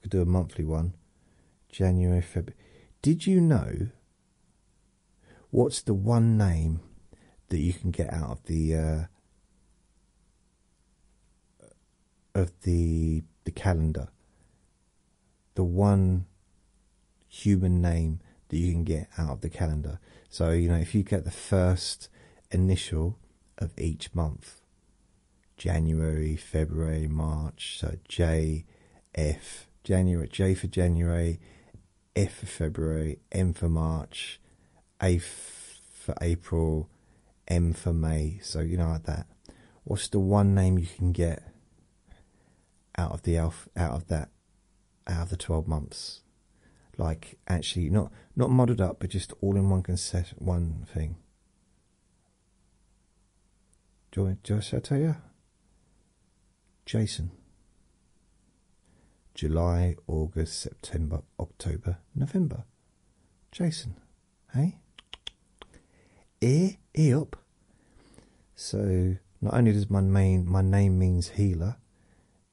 Could do a monthly one. January, February. Did you know what's the one name that you can get out of the calendar, the one human name that you can get out of the calendar? So, you know, if you get the first initial of each month, January, February, March, so J, F, January, J for January, F for February, M for March, A for April, M for May, so, you know, like that. What's the one name you can get out of the 12 months, like actually not muddled up, but just all in one one thing? Shall I tell you? Jason. July, August, September, October, November. Jason, hey? Ear up. So not only does my name means healer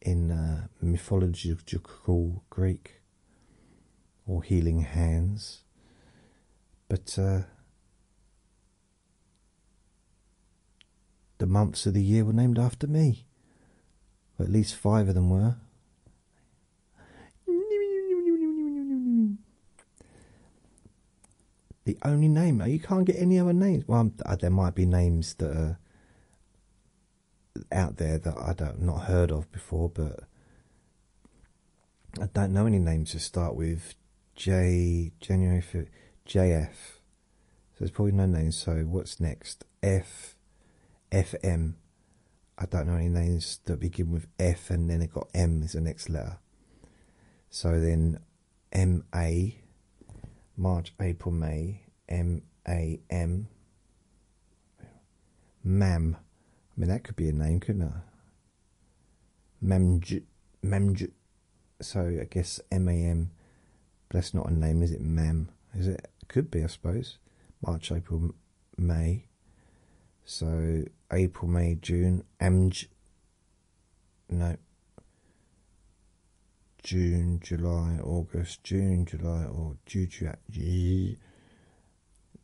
in mythological Greek, or healing hands, but the months of the year were named after me. Or at least 5 of them were. The only name, you can't get any other names. Well, there might be names that are out there that I don't not heard of before, but I don't know any names to start with. JF. So there's probably no names. So what's next? FM. I don't know any names that begin with F and then it got M is the next letter. So then MA. March, April, May, M-A-M, Mam. I mean, that could be a name, couldn't it? Mamj. So, I guess M-A-M, but that's not a name, is it? Mam, is it? Could be, I suppose. March, April, May. So, April, May, June, Amj. No. June, July, August, June, July, or Juju.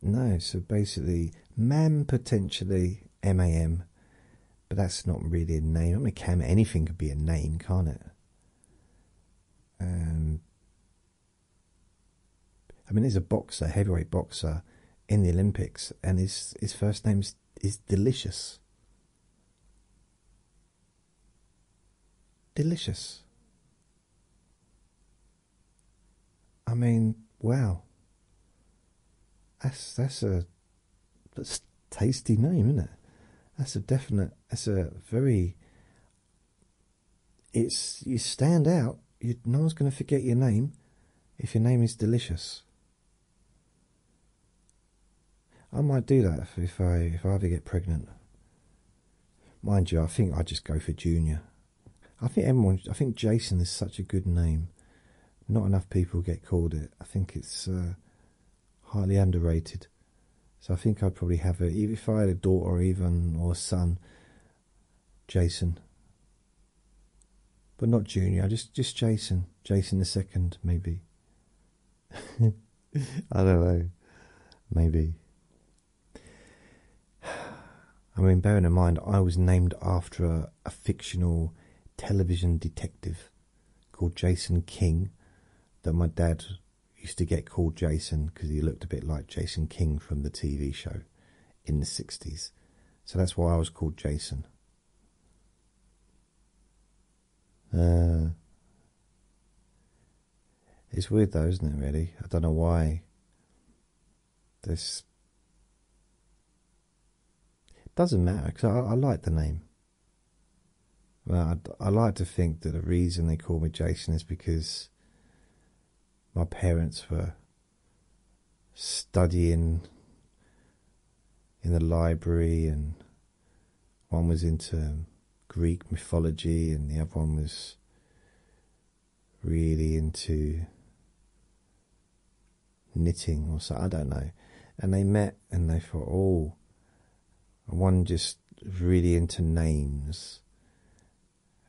No, so basically, Mam potentially, MAM, but that's not really a name. I mean, anything could be a name, can't it? I mean, there's a boxer, heavyweight boxer, in the Olympics, and his first name is Delicious. Delicious. I mean, wow. That's a tasty name, isn't it? That's a very. You stand out. No one's going to forget your name if your name is Delicious. I might do that if I ever get pregnant. Mind you, I think I just go for Junior. I think Jason is such a good name. Not enough people get called it. I think it's highly underrated. So I think I'd probably have it, even if I had a daughter or a son, Jason. But not Junior, just Jason. Jason the Second, maybe. I don't know. Maybe. I mean, bearing in mind, I was named after a fictional television detective called Jason King. That my dad used to get called Jason because he looked a bit like Jason King from the TV show in the 60s. So that's why I was called Jason. It's weird though, isn't it, really? I don't know why this... It doesn't matter because I like the name. Well, I like to think that the reason they call me Jason is because... my parents were studying in the library and one was into Greek mythology and the other one was really into knitting or so, I don't know. And they met and they thought, oh, one just really into names.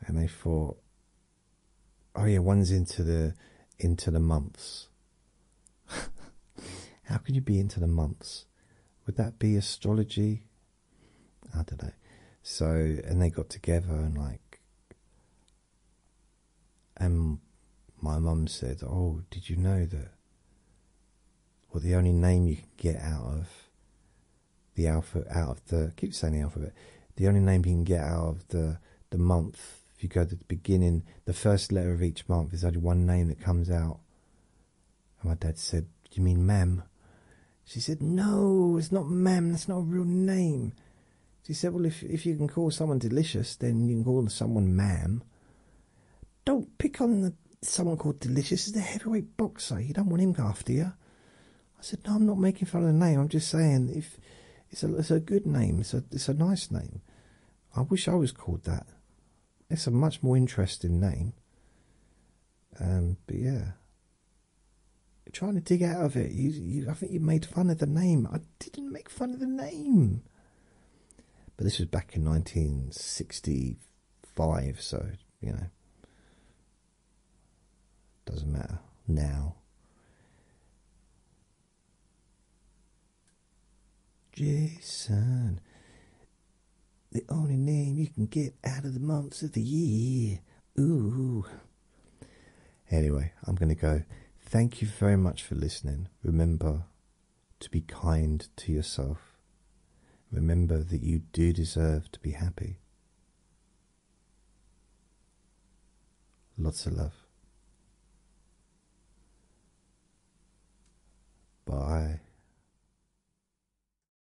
And they thought, oh yeah, one's into the months. How can you be into the months? Would that be astrology? I don't know. So, and they got together and and my mum said, oh, did you know that, well, the only name you can get the only name you can get out of the month, you go to the beginning, the first letter of each month, there's only one name that comes out. And my dad said, you mean Mam? She said, no, it's not Mam, that's not a real name. She said, well, if you can call someone Delicious, then you can call someone Mam. Don't pick on someone called Delicious. He's a heavyweight boxer, you don't want him after you. I said, no, I'm not making fun of the name, I'm just saying if it's a good name, it's a nice name. I wish I was called that. It's a much more interesting name. But yeah. You're trying to dig out of it. I think you made fun of the name. I didn't make fun of the name. But this was back in 1965, so, you know. Doesn't matter now. Jason, the only name you can get out of the months of the year. Ooh. Anyway, I'm going to go. Thank you very much for listening. Remember to be kind to yourself. Remember that you do deserve to be happy. Lots of love.